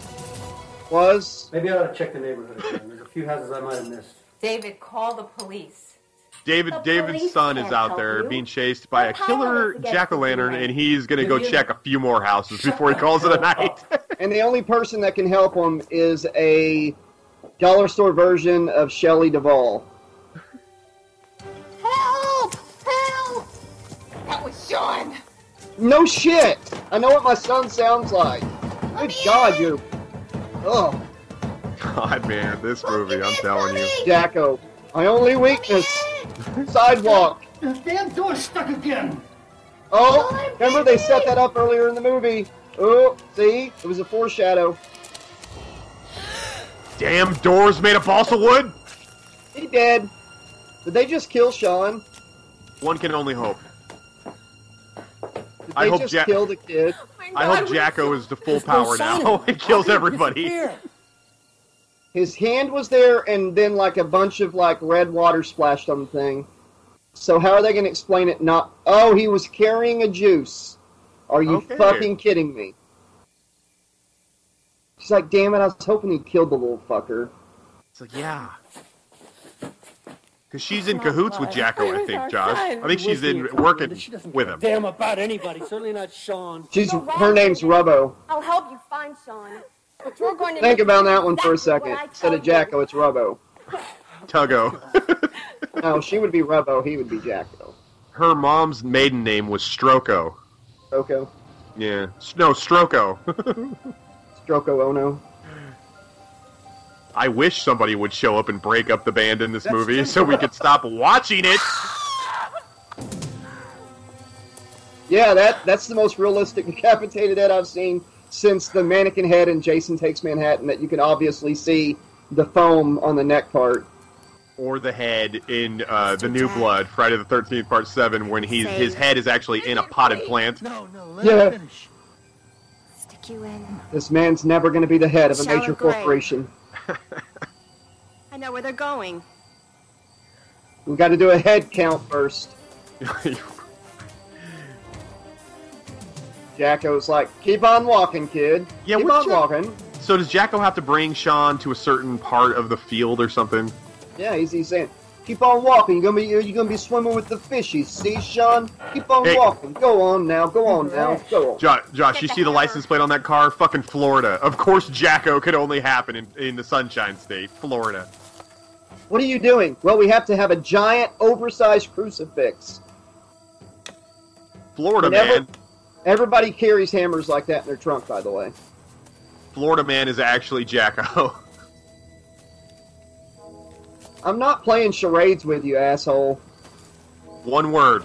was. Maybe I ought to check the neighborhood again. There's a few houses I might have missed. David, call the police. David's son is out there being chased by a killer jack-o'-lantern, and he's going to go check a few more houses before he calls it a night. And the only person that can help him is a dollar store version of Shelley Duvall. Help! Help! That was Sean. No shit! I know what my son sounds like. Good God, you... Oh. God, man, this movie, I'm telling you. Jack-O, my only weakness. Sidewalk. This damn door's stuck again. Oh, remember they set that up earlier in the movie. Oh, see? It was a foreshadow. Damn door's made of balsa wood. He dead. Did they just kill Sean? One can only hope. Did they just kill the kid? I hope Jack-O is the full power now. He kills everybody. His hand was there, and then like a bunch of like red water splashed on the thing. So how are they going to explain it? Not. Oh, he was carrying a juice. Are you fucking kidding me? She's like, damn it! I was hoping he killed the little fucker. It's like, yeah. Because she's in cahoots with Jack-O, I think, Josh. I think she's in working with him. Damn about anybody, certainly not Sean. Her name's Rubbo. I'll help you find Sean. But we're going to think about that one for a second. Instead of Jack-O, it's Rubbo. Tuggo. No, she would be Rubbo. He would be Jack-O. Her mom's maiden name was Stroko. Stroko. Yeah. No, Stroko. Stroko Ono. I wish somebody would show up and break up the band in this movie so we could stop watching it. Yeah, that's the most realistic decapitated head I've seen since the mannequin head in Jason Takes Manhattan that you can obviously see the foam on the neck part. Or the head in The New Blood, Friday the 13th, Part 7, when his head is actually in a potted plant. No, let me finish. take you in. This man's never going to be the head of a major corporation. I know where they're going. We've got to do a head count first. Jack-O's like, keep on walking, kid. Yeah, keep on walking. So does Jack-O have to bring Sean to a certain part of the field or something? Yeah, he's saying, keep on walking. You're gonna be swimming with the fishies. See, Sean? Keep on walking. Go on now. Go on now. Go on. Josh, you see the license plate on that car? Fucking Florida. Of course, Jack-O could only happen in the Sunshine State, Florida. What are you doing? Well, we have to have a giant, oversized crucifix. Florida man. Everybody carries hammers like that in their trunk, by the way. Florida man is actually Jack-O. I'm not playing charades with you, asshole. One word.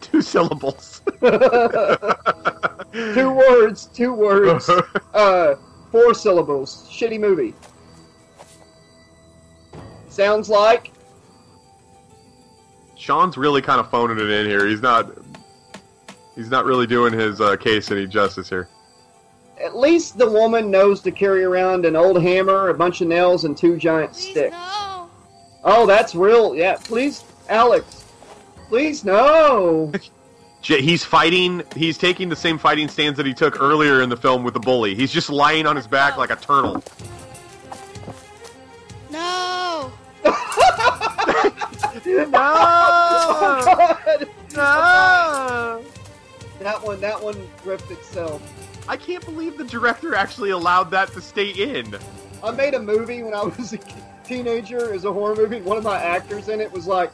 2 syllables. 2 words. 2 words. 4 syllables. Shitty movie. Sounds like... Sean's really kind of phoning it in here. He's not really doing his case any justice here. At least the woman knows to carry around an old hammer, a bunch of nails, and 2 giant sticks. No. Oh, that's real. Yeah, please, Alex. Please, no. He's fighting. He's taking the same fighting stance that he took earlier in the film with the bully. He's just lying on his back like a turtle. No. No. Oh, God. No. That one ripped itself. I can't believe the director actually allowed that to stay in. I made a movie when I was a teenager. It was a horror movie. One of my actors in it was like,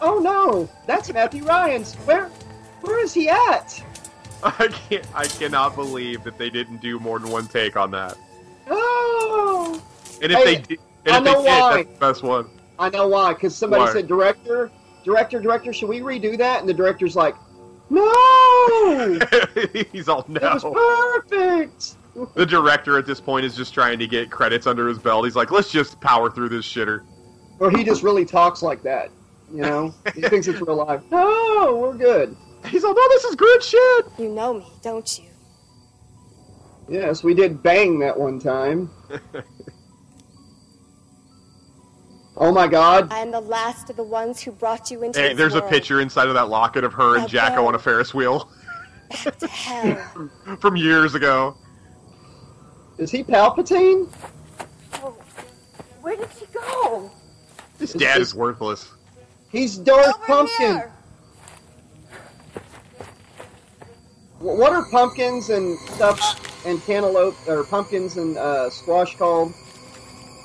"Oh no, that's Matthew Ryan's. Where is he at?" I cannot believe that they didn't do more than 1 take on that. Oh. And if they did, that's the best one. I know why. Because somebody said, "Director, should we redo that?" And the director's like, no! He's all, no. It was perfect! The director at this point is just trying to get credits under his belt. He's like, let's just power through this shitter. Or he just really talks like that, you know? He thinks it's real life. No, we're good. He's all, no, this is good shit! You know me, don't you? Yes, we did bang that one time. Oh my God! I am the last of the ones who brought you into. Hey, there's a picture inside of that locket of her and Jack-O on a Ferris wheel. Back to hell. From years ago. Is he Palpatine? Oh, where did he go? His dad is worthless. He's Darth Pumpkin. Here. What are pumpkins and stuff and cantaloupe or pumpkins and squash called?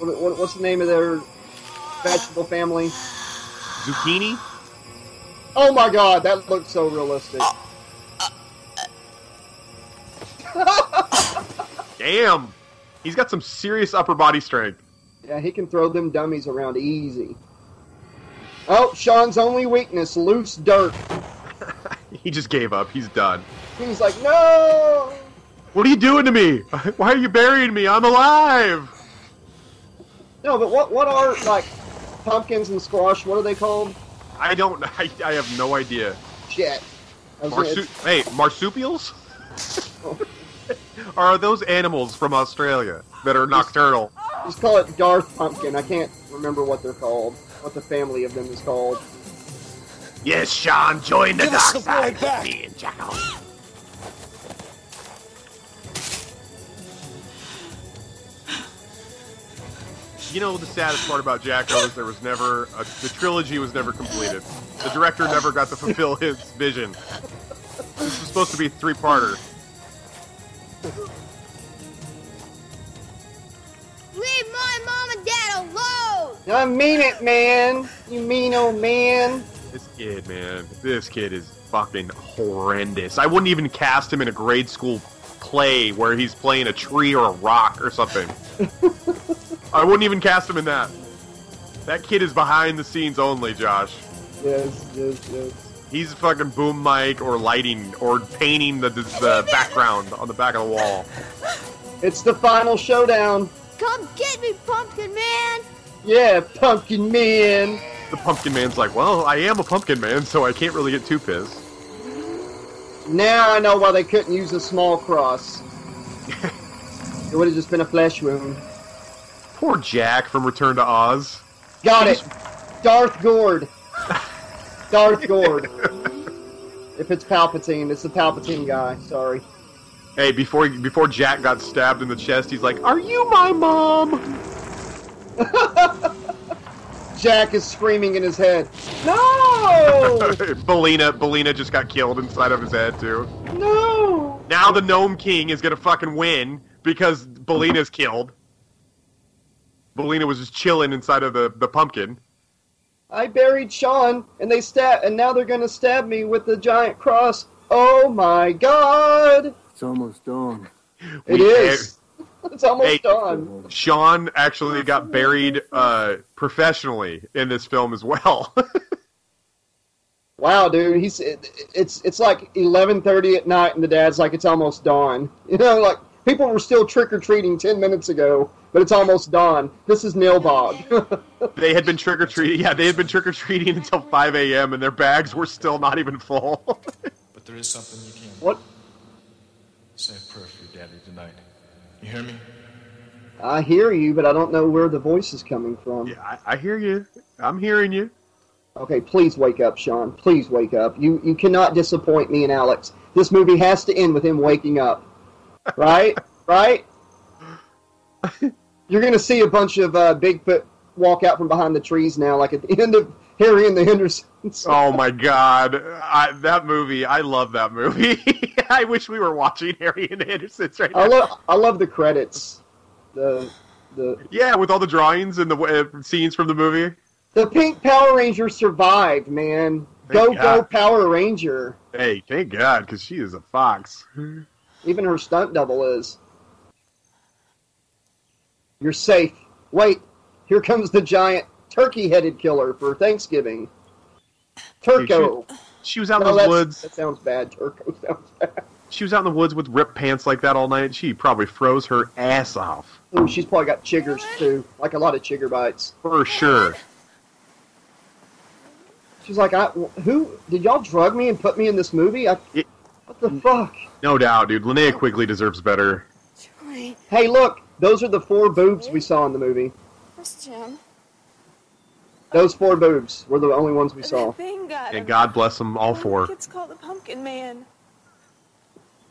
What's the name of their vegetable family? Zucchini? Oh my God, that looks so realistic. Damn! He's got some serious upper body strength. Yeah, he can throw them dummies around easy. Oh, Sean's only weakness, loose dirt. He just gave up. He's done. He's like, no! What are you doing to me? Why are you burying me? I'm alive! No, but what are, like... pumpkins and squash, what are they called? I don't know. I have no idea. Shit. Marsupials? Are those animals from Australia that are nocturnal? Just call it Darth Pumpkin. I can't remember what they're called. What the family of them is called. Yes, Sean, join the dark side with me and Jack-O. You know, the saddest part about Jack-O is there was never... the trilogy was never completed. The director never got to fulfill his vision. This was supposed to be a 3-parter. Leave my mom and dad alone! I mean it, man! You mean old man! This kid, man. This kid is fucking horrendous. I wouldn't even cast him in a grade school play where he's playing a tree or a rock or something. I wouldn't even cast him in that. That kid is behind the scenes only, Josh. Yes. He's fucking boom mic or lighting or painting the background on the back of the wall. It's the final showdown. Come get me, Pumpkin Man! Yeah, Pumpkin Man! The Pumpkin Man's like, well, I am a Pumpkin Man, so I can't really get too pissed. Now I know why they couldn't use a small cross. It would have just been a flesh wound. Poor Jack from Return to Oz. Got it. Darth Gord. Darth Gord. If it's Palpatine, it's the Palpatine guy. Sorry. Hey, before Jack got stabbed in the chest, he's like, "Are you my mom?" Jack is screaming in his head. No! Belina just got killed inside of his head, too. No! Now the Gnome King is gonna fucking win because Belina's killed. Belina was just chilling inside of the pumpkin. I buried Sean, and they and now they're gonna stab me with the giant cross. Oh my God! It's almost dawn. It is. It's almost done. Sean actually got buried professionally in this film as well. Wow, dude, it's like 11:30 at night, and the dad's like, "It's almost dawn." You know, like people were still trick or treating 10 minutes ago, but it's almost dawn. This is Nilbog. They had been trick or treating. Yeah, they had been trick or treating until 5 a.m., and their bags were still not even full. But there is something you can't. What? Say a prayer for your daddy tonight. You hear me? I hear you, but I don't know where the voice is coming from. Yeah, I hear you. I'm hearing you. Okay, please wake up, Sean. Please wake up. You cannot disappoint me and Alex. This movie has to end with him waking up. Right? Right? You're going to see a bunch of Bigfoot walk out from behind the trees now, like at the end of Harry and the Hendersons. Oh, my God. That movie, I love that movie. I wish we were watching Harry and the Hendersons right now. I love the credits. Yeah, with all the drawings and the scenes from the movie. The pink Power Ranger survived, man. Go, Power Ranger. Hey, thank God, because she is a fox. Even her stunt double is. You're safe. Wait, here comes the giant turkey-headed killer for Thanksgiving. Turco. She was out in the woods. That sounds bad. Turco sounds bad. She was out in the woods with ripped pants like that all night. She probably froze her ass off. Ooh, she's probably got chiggers, too. Like a lot of chigger bites. For sure. She's like, did y'all drug me and put me in this movie? What the fuck? No doubt, dude. Linnea Quigley deserves better. Joy. Hey, look. Those are the four boobs we saw in the movie. Where's Jim? Those four boobs were the only ones we saw. And God bless them, all four. It's called the Pumpkin Man.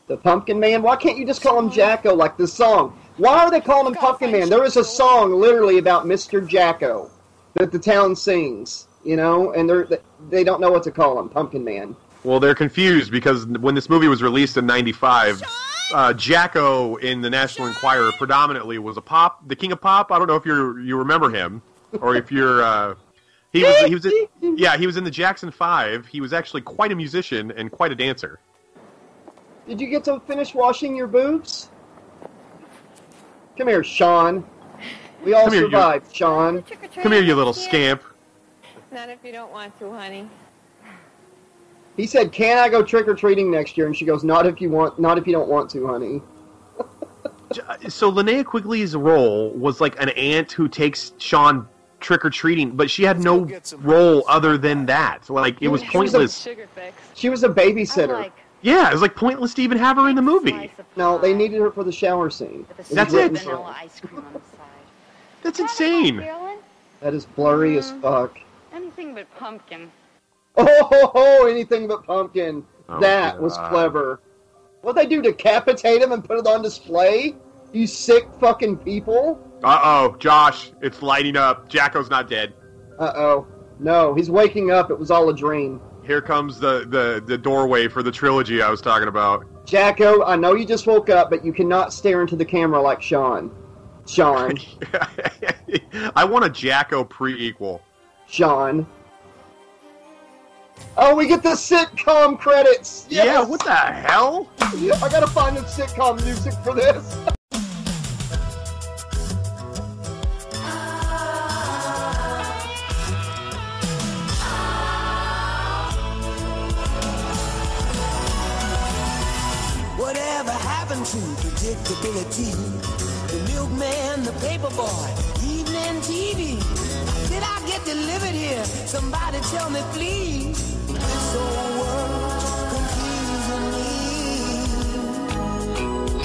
The Pumpkin Man? Why can't you just call him Jack-O like this song? Why are they calling him Pumpkin Man? There is a song literally about Mr. Jack-O that the town sings, you know, and they don't know what to call him, Pumpkin Man. Well, they're confused because when this movie was released in 95, Jack-O in the National Enquirer predominantly was the King of Pop. I don't know if you remember him or if you're... He was in the Jackson 5. He was actually quite a musician and quite a dancer. Did you get to finish washing your boobs? Come here, Sean. We all survived, Sean. Come here, you little scamp. Not if you don't want to, honey. He said, "Can I go trick or treating next year?" And she goes, "Not if you don't want to, honey." So Linnea Quigley's role was like an aunt who takes Sean trick-or-treating, but she had no role other than that. Like, it was pointless. She was a babysitter. Yeah, it was like pointless to even have her in the movie. No, they needed her for the shower scene. That's it. Vanilla ice cream on the side. That's insane. That is blurry as fuck. Anything but pumpkin. Oh, ho, ho, anything but pumpkin. Oh, that was clever. What'd they do, decapitate him and put it on display? You sick fucking people. Uh-oh, Josh, it's lighting up. Jack-O's not dead. Uh-oh. No, he's waking up. It was all a dream. Here comes the doorway for the trilogy I was talking about. Jack-O, I know you just woke up, but you cannot stare into the camera like Sean. Sean. I want a Jack-O prequel. Sean. Oh, we get the sitcom credits! Yes. Yeah, what the hell? I gotta find the sitcom music for this. Predictability, the milkman, the paperboy, evening TV. Did I get delivered here? Somebody tell me, please. This whole world confusing me.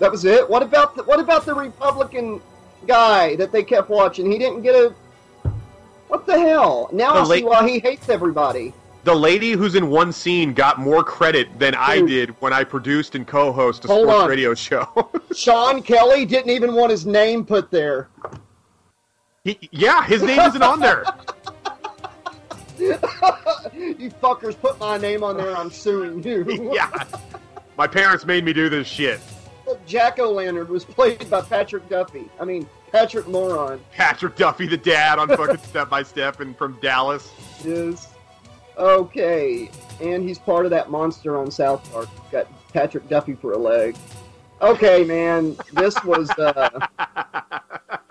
That was it? What about the Republican guy that they kept watching? He didn't get a... What the hell? Now I see why he hates everybody. The lady who's in one scene got more credit than I did when I produced and co-host a sports radio show. Sean Kelly didn't even want his name put there. Yeah, his name isn't on there. You fuckers put my name on there, I'm suing you. Yeah. My parents made me do this shit. Jack-O-Lantern was played by Patrick Duffy. I mean, Patrick Moron. Patrick Duffy, the dad on fucking Step by Step and from Dallas. Yes. Okay. And he's part of that monster on South Park. Got Patrick Duffy for a leg. Okay, man. This was...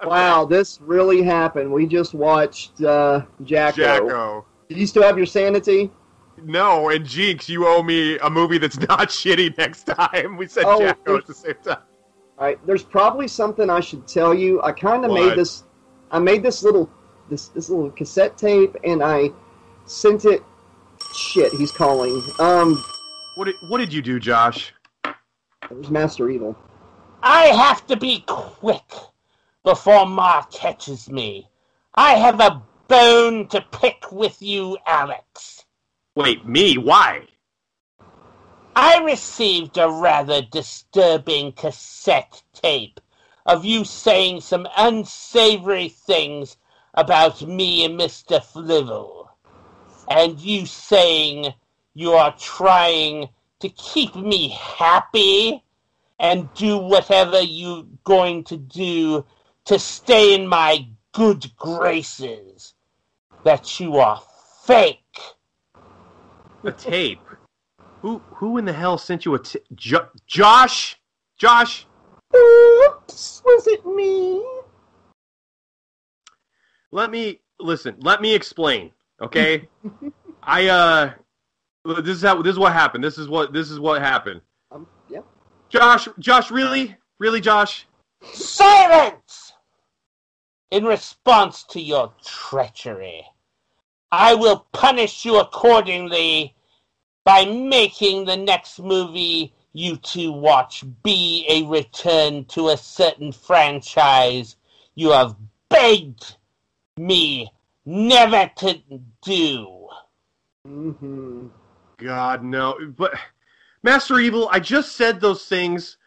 wow, this really happened. We just watched Jack-O. Jack-O. Did you still have your sanity? No, and Jinx, you owe me a movie that's not shitty next time. We said Jack-O at the same time. All right, there's probably something I should tell you. I kind of made this. I made this little cassette tape, and I sent it. Shit, he's calling. What did you do, Josh? It was Master Evil. I have to be quick before Ma catches me. I have a bone to pick with you, Alex. Wait, me? Why? I received a rather disturbing cassette tape of you saying some unsavory things about me and Mr. Flivel, and you saying you are trying to keep me happy and do whatever you're going to do to stay in my good graces, that you are fake. A tape? Who in the hell sent you a tape? Josh? Josh? Oops, was it me? Let me explain, okay? This is what happened. Yeah. Josh, really? Really, Josh? Silence! In response to your treachery, I will punish you accordingly by making the next movie you two watch be a return to a certain franchise you have begged me never to do. Mm-hmm. God, no. But, Master Evil, I just said those things,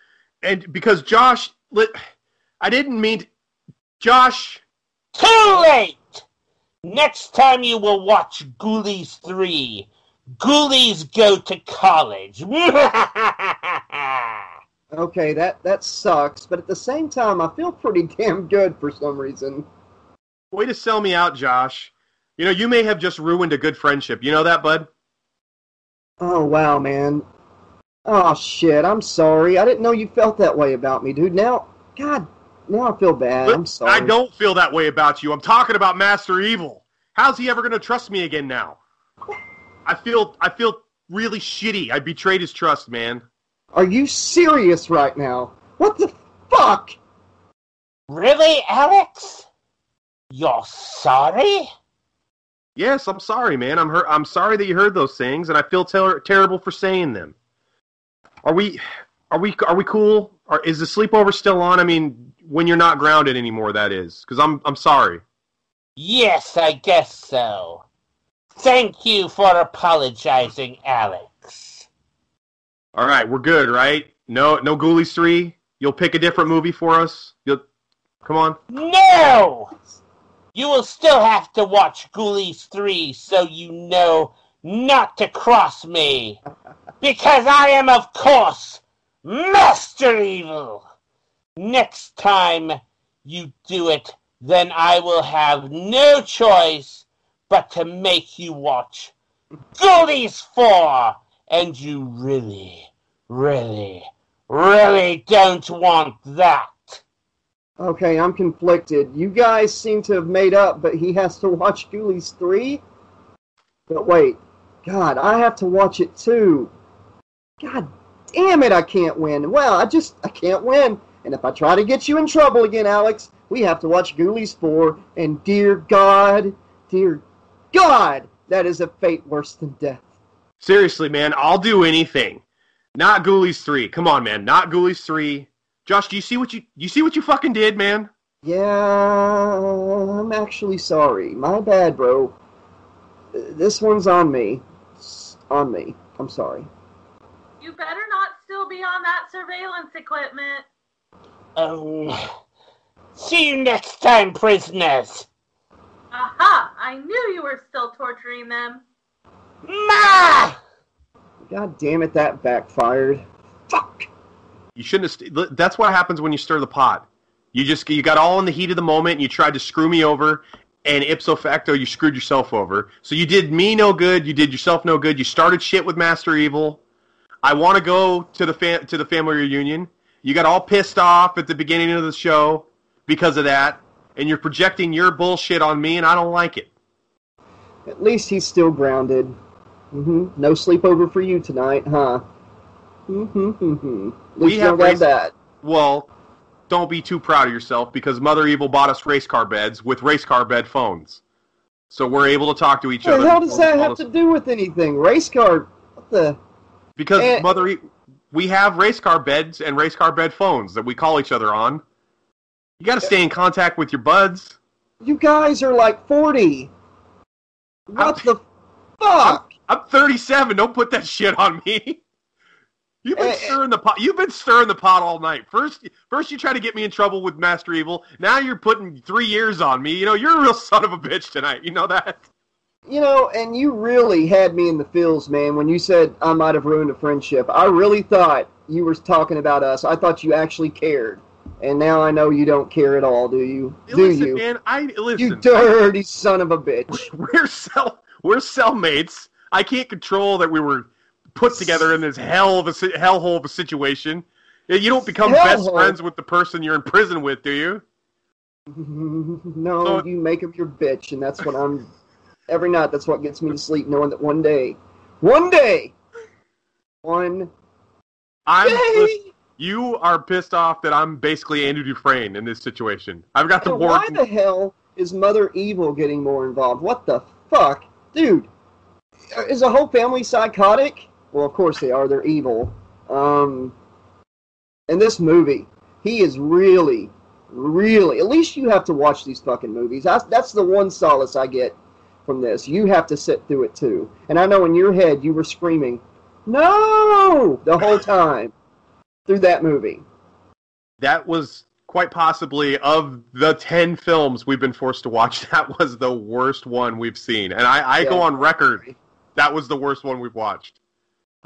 and because Josh... I didn't mean... Josh! Too late! Next time you will watch Ghoulies 3... Ghoulies go to college. Okay, that sucks, but at the same time, I feel pretty damn good for some reason. Way to sell me out, Josh. You know, you may have just ruined a good friendship. You know that, bud? Oh, wow, man. Oh, shit, I'm sorry. I didn't know you felt that way about me, dude. Now, God, now I feel bad. But I'm sorry. I don't feel that way about you. I'm talking about Master Evil. How's he ever going to trust me again now? I feel really shitty. I betrayed his trust, man. Are you serious right now? What the fuck? Really, Alex? You're sorry? Yes, I'm sorry, man. I'm sorry that you heard those things, and I feel terrible for saying them. Are we cool? Is the sleepover still on? I mean, when you're not grounded anymore, that is. Because I'm sorry. Yes, I guess so. Thank you for apologizing, Alex. All right, we're good, right? No Ghoulies 3? You'll pick a different movie for us? Come on. No! You will still have to watch Ghoulies 3 so you know not to cross me. Because I am, of course, Master Evil. Next time you do it, then I will have no choice but to make you watch Ghoulies 4, and you really, really, really don't want that. Okay, I'm conflicted. You guys seem to have made up, but he has to watch Ghoulies 3? But wait, God, I have to watch it too. God damn it, I can't win. Well, I can't win. And if I try to get you in trouble again, Alex, we have to watch Ghoulies 4, and dear God, that is a fate worse than death. Seriously, man, I'll do anything. Not Ghoulies 3. Come on, man. Not Ghoulies 3. Josh, do you see what you see what you fucking did, man? Yeah, I'm actually sorry. My bad, bro. This one's on me. It's on me. I'm sorry. You better not still be on that surveillance equipment. See you next time, prisoners. Aha! I knew you were still torturing them. Ma! God damn it, that backfired. Fuck! You shouldn't have... That's what happens when you stir the pot. You got all in the heat of the moment, and you tried to screw me over, and ipso facto, you screwed yourself over. So you did me no good, you did yourself no good, you started shit with Master Evil. I want to go to the family reunion. You got all pissed off at the beginning of the show because of that, and you're projecting your bullshit on me, and I don't like it. At least he's still grounded. Mm-hmm. No sleepover for you tonight, huh? Mm-hmm, mm-hmm. We have that. Well, don't be too proud of yourself, because Mother Evil bought us race car beds with race car bed phones. So we're able to talk to each other. What the hell does that have to do with anything? Race car... What the... Because we have race car beds and race car bed phones that we call each other on. You gotta stay in contact with your buds. You guys are like 40. What the fuck? I'm 37. Don't put that shit on me. You've been stirring the pot. You've been stirring the pot all night. First you try to get me in trouble with Master Evil. Now you're putting 3 years on me. You know, you're a real son of a bitch tonight. You know that? You know, and you really had me in the feels, man, when you said I might have ruined a friendship. I really thought you were talking about us. I thought you actually cared. And now I know you don't care at all, do you? Listen, man, listen. You dirty son of a bitch. We're cellmates. I can't control that we were put together in this hellhole of a situation. You don't become best friends with the person you're in prison with, do you? No, so, you make him your bitch, and that's what I'm... Every night, that's what gets me to sleep, knowing that one day, you are pissed off that I'm basically Andrew Dufresne in this situation. I've got the warden. Why the hell is Mother Evil getting more involved? What the fuck? Dude, is the whole family psychotic? Well, of course they are. They're evil. In this movie, he is really, really... At least you have to watch these fucking movies. That's the one solace I get from this. You have to sit through it too. And I know in your head you were screaming, no! The whole time. Through that movie. That was quite possibly, of the 10 films we've been forced to watch, that was the worst one we've seen. And I go on record, that was the worst one we've watched.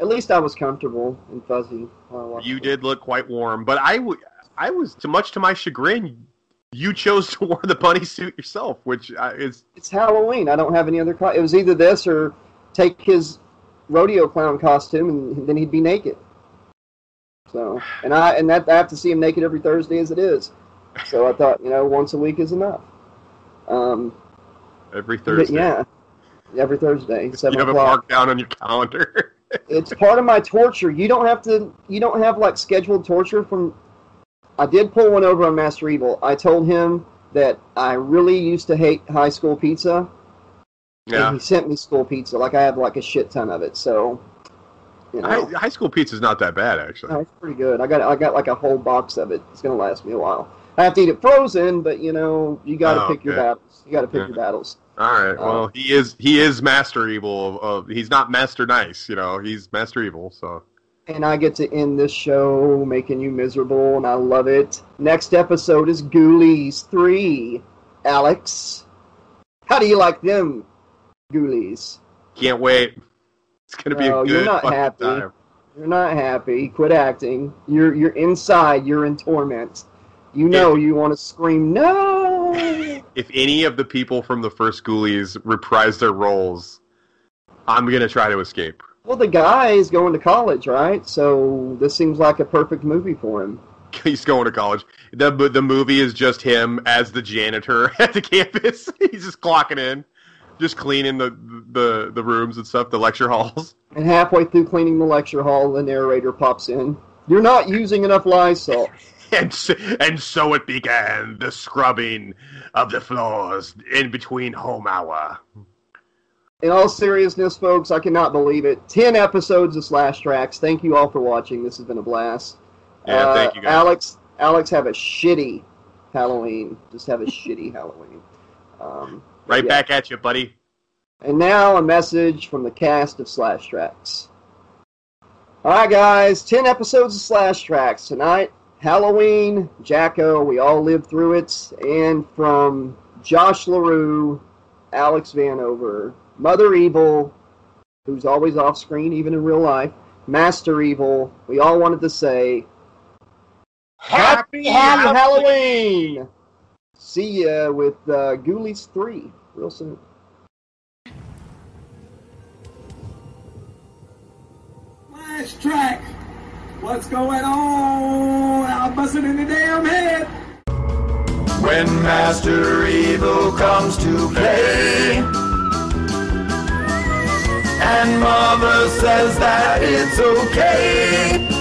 At least I was comfortable and fuzzy while I watched it. You did look quite warm. But I was, much to my chagrin, you chose to wear the bunny suit yourself, which is... It's Halloween. I don't have any other... It was either this or take his rodeo clown costume and then he'd be naked. So, I have to see him naked every Thursday as it is. So I thought, you know, once a week is enough. Every Thursday. Yeah. Every Thursday, 7 o'clock. You have it marked down on your calendar. It's part of my torture. You don't have, like, scheduled torture from... I did pull one over on Master Evil. I told him that I really used to hate high school pizza. Yeah. And he sent me school pizza. Like, I have, like, a shit ton of it, so... You know. High school pizza's not that bad, actually. No, it's pretty good. I got like, a whole box of it. It's going to last me a while. I have to eat it frozen, but, you know, you got to pick your battles. You got to pick your battles. All right. Well, he is Master Evil. He's not Master Nice, you know. He's Master Evil, so... And I get to end this show making you miserable, and I love it. Next episode is Ghoulies 3. Alex, how do you like them Ghoulies? Can't wait. It's going to be a good fucking time. You're not happy. Quit acting. You're inside. You're in torment. You know you want to scream, no! If any of the people from the first Ghoulies reprise their roles, I'm going to try to escape. Well, the guy is going to college, right? So this seems like a perfect movie for him. He's going to college. The movie is just him as the janitor at the campus. He's just clocking in, just cleaning the rooms and stuff, the lecture halls. And halfway through cleaning the lecture hall, the narrator pops in. You're not using enough Lysol. And so it began, the scrubbing of the floors in between home hour. In all seriousness, folks, I cannot believe it. 10 episodes of Slash Tracks. Thank you all for watching. This has been a blast. Yeah, thank you guys. Alex, have a shitty Halloween. Just have a shitty Halloween. Right back at you, buddy. And now a message from the cast of Slash Tracks. All right, guys. 10 episodes of Slash Tracks tonight. Halloween, Jack-O, we all lived through it. And from Josh LaRue, Alex Vanover, Mother Evil, who's always off screen, even in real life, Master Evil, we all wanted to say, Happy Halloween! See ya with Ghoulies 3 real soon. Last track! What's going on? I'm busting in the damn head! When Master Evil comes to play, and Mother says that it's okay,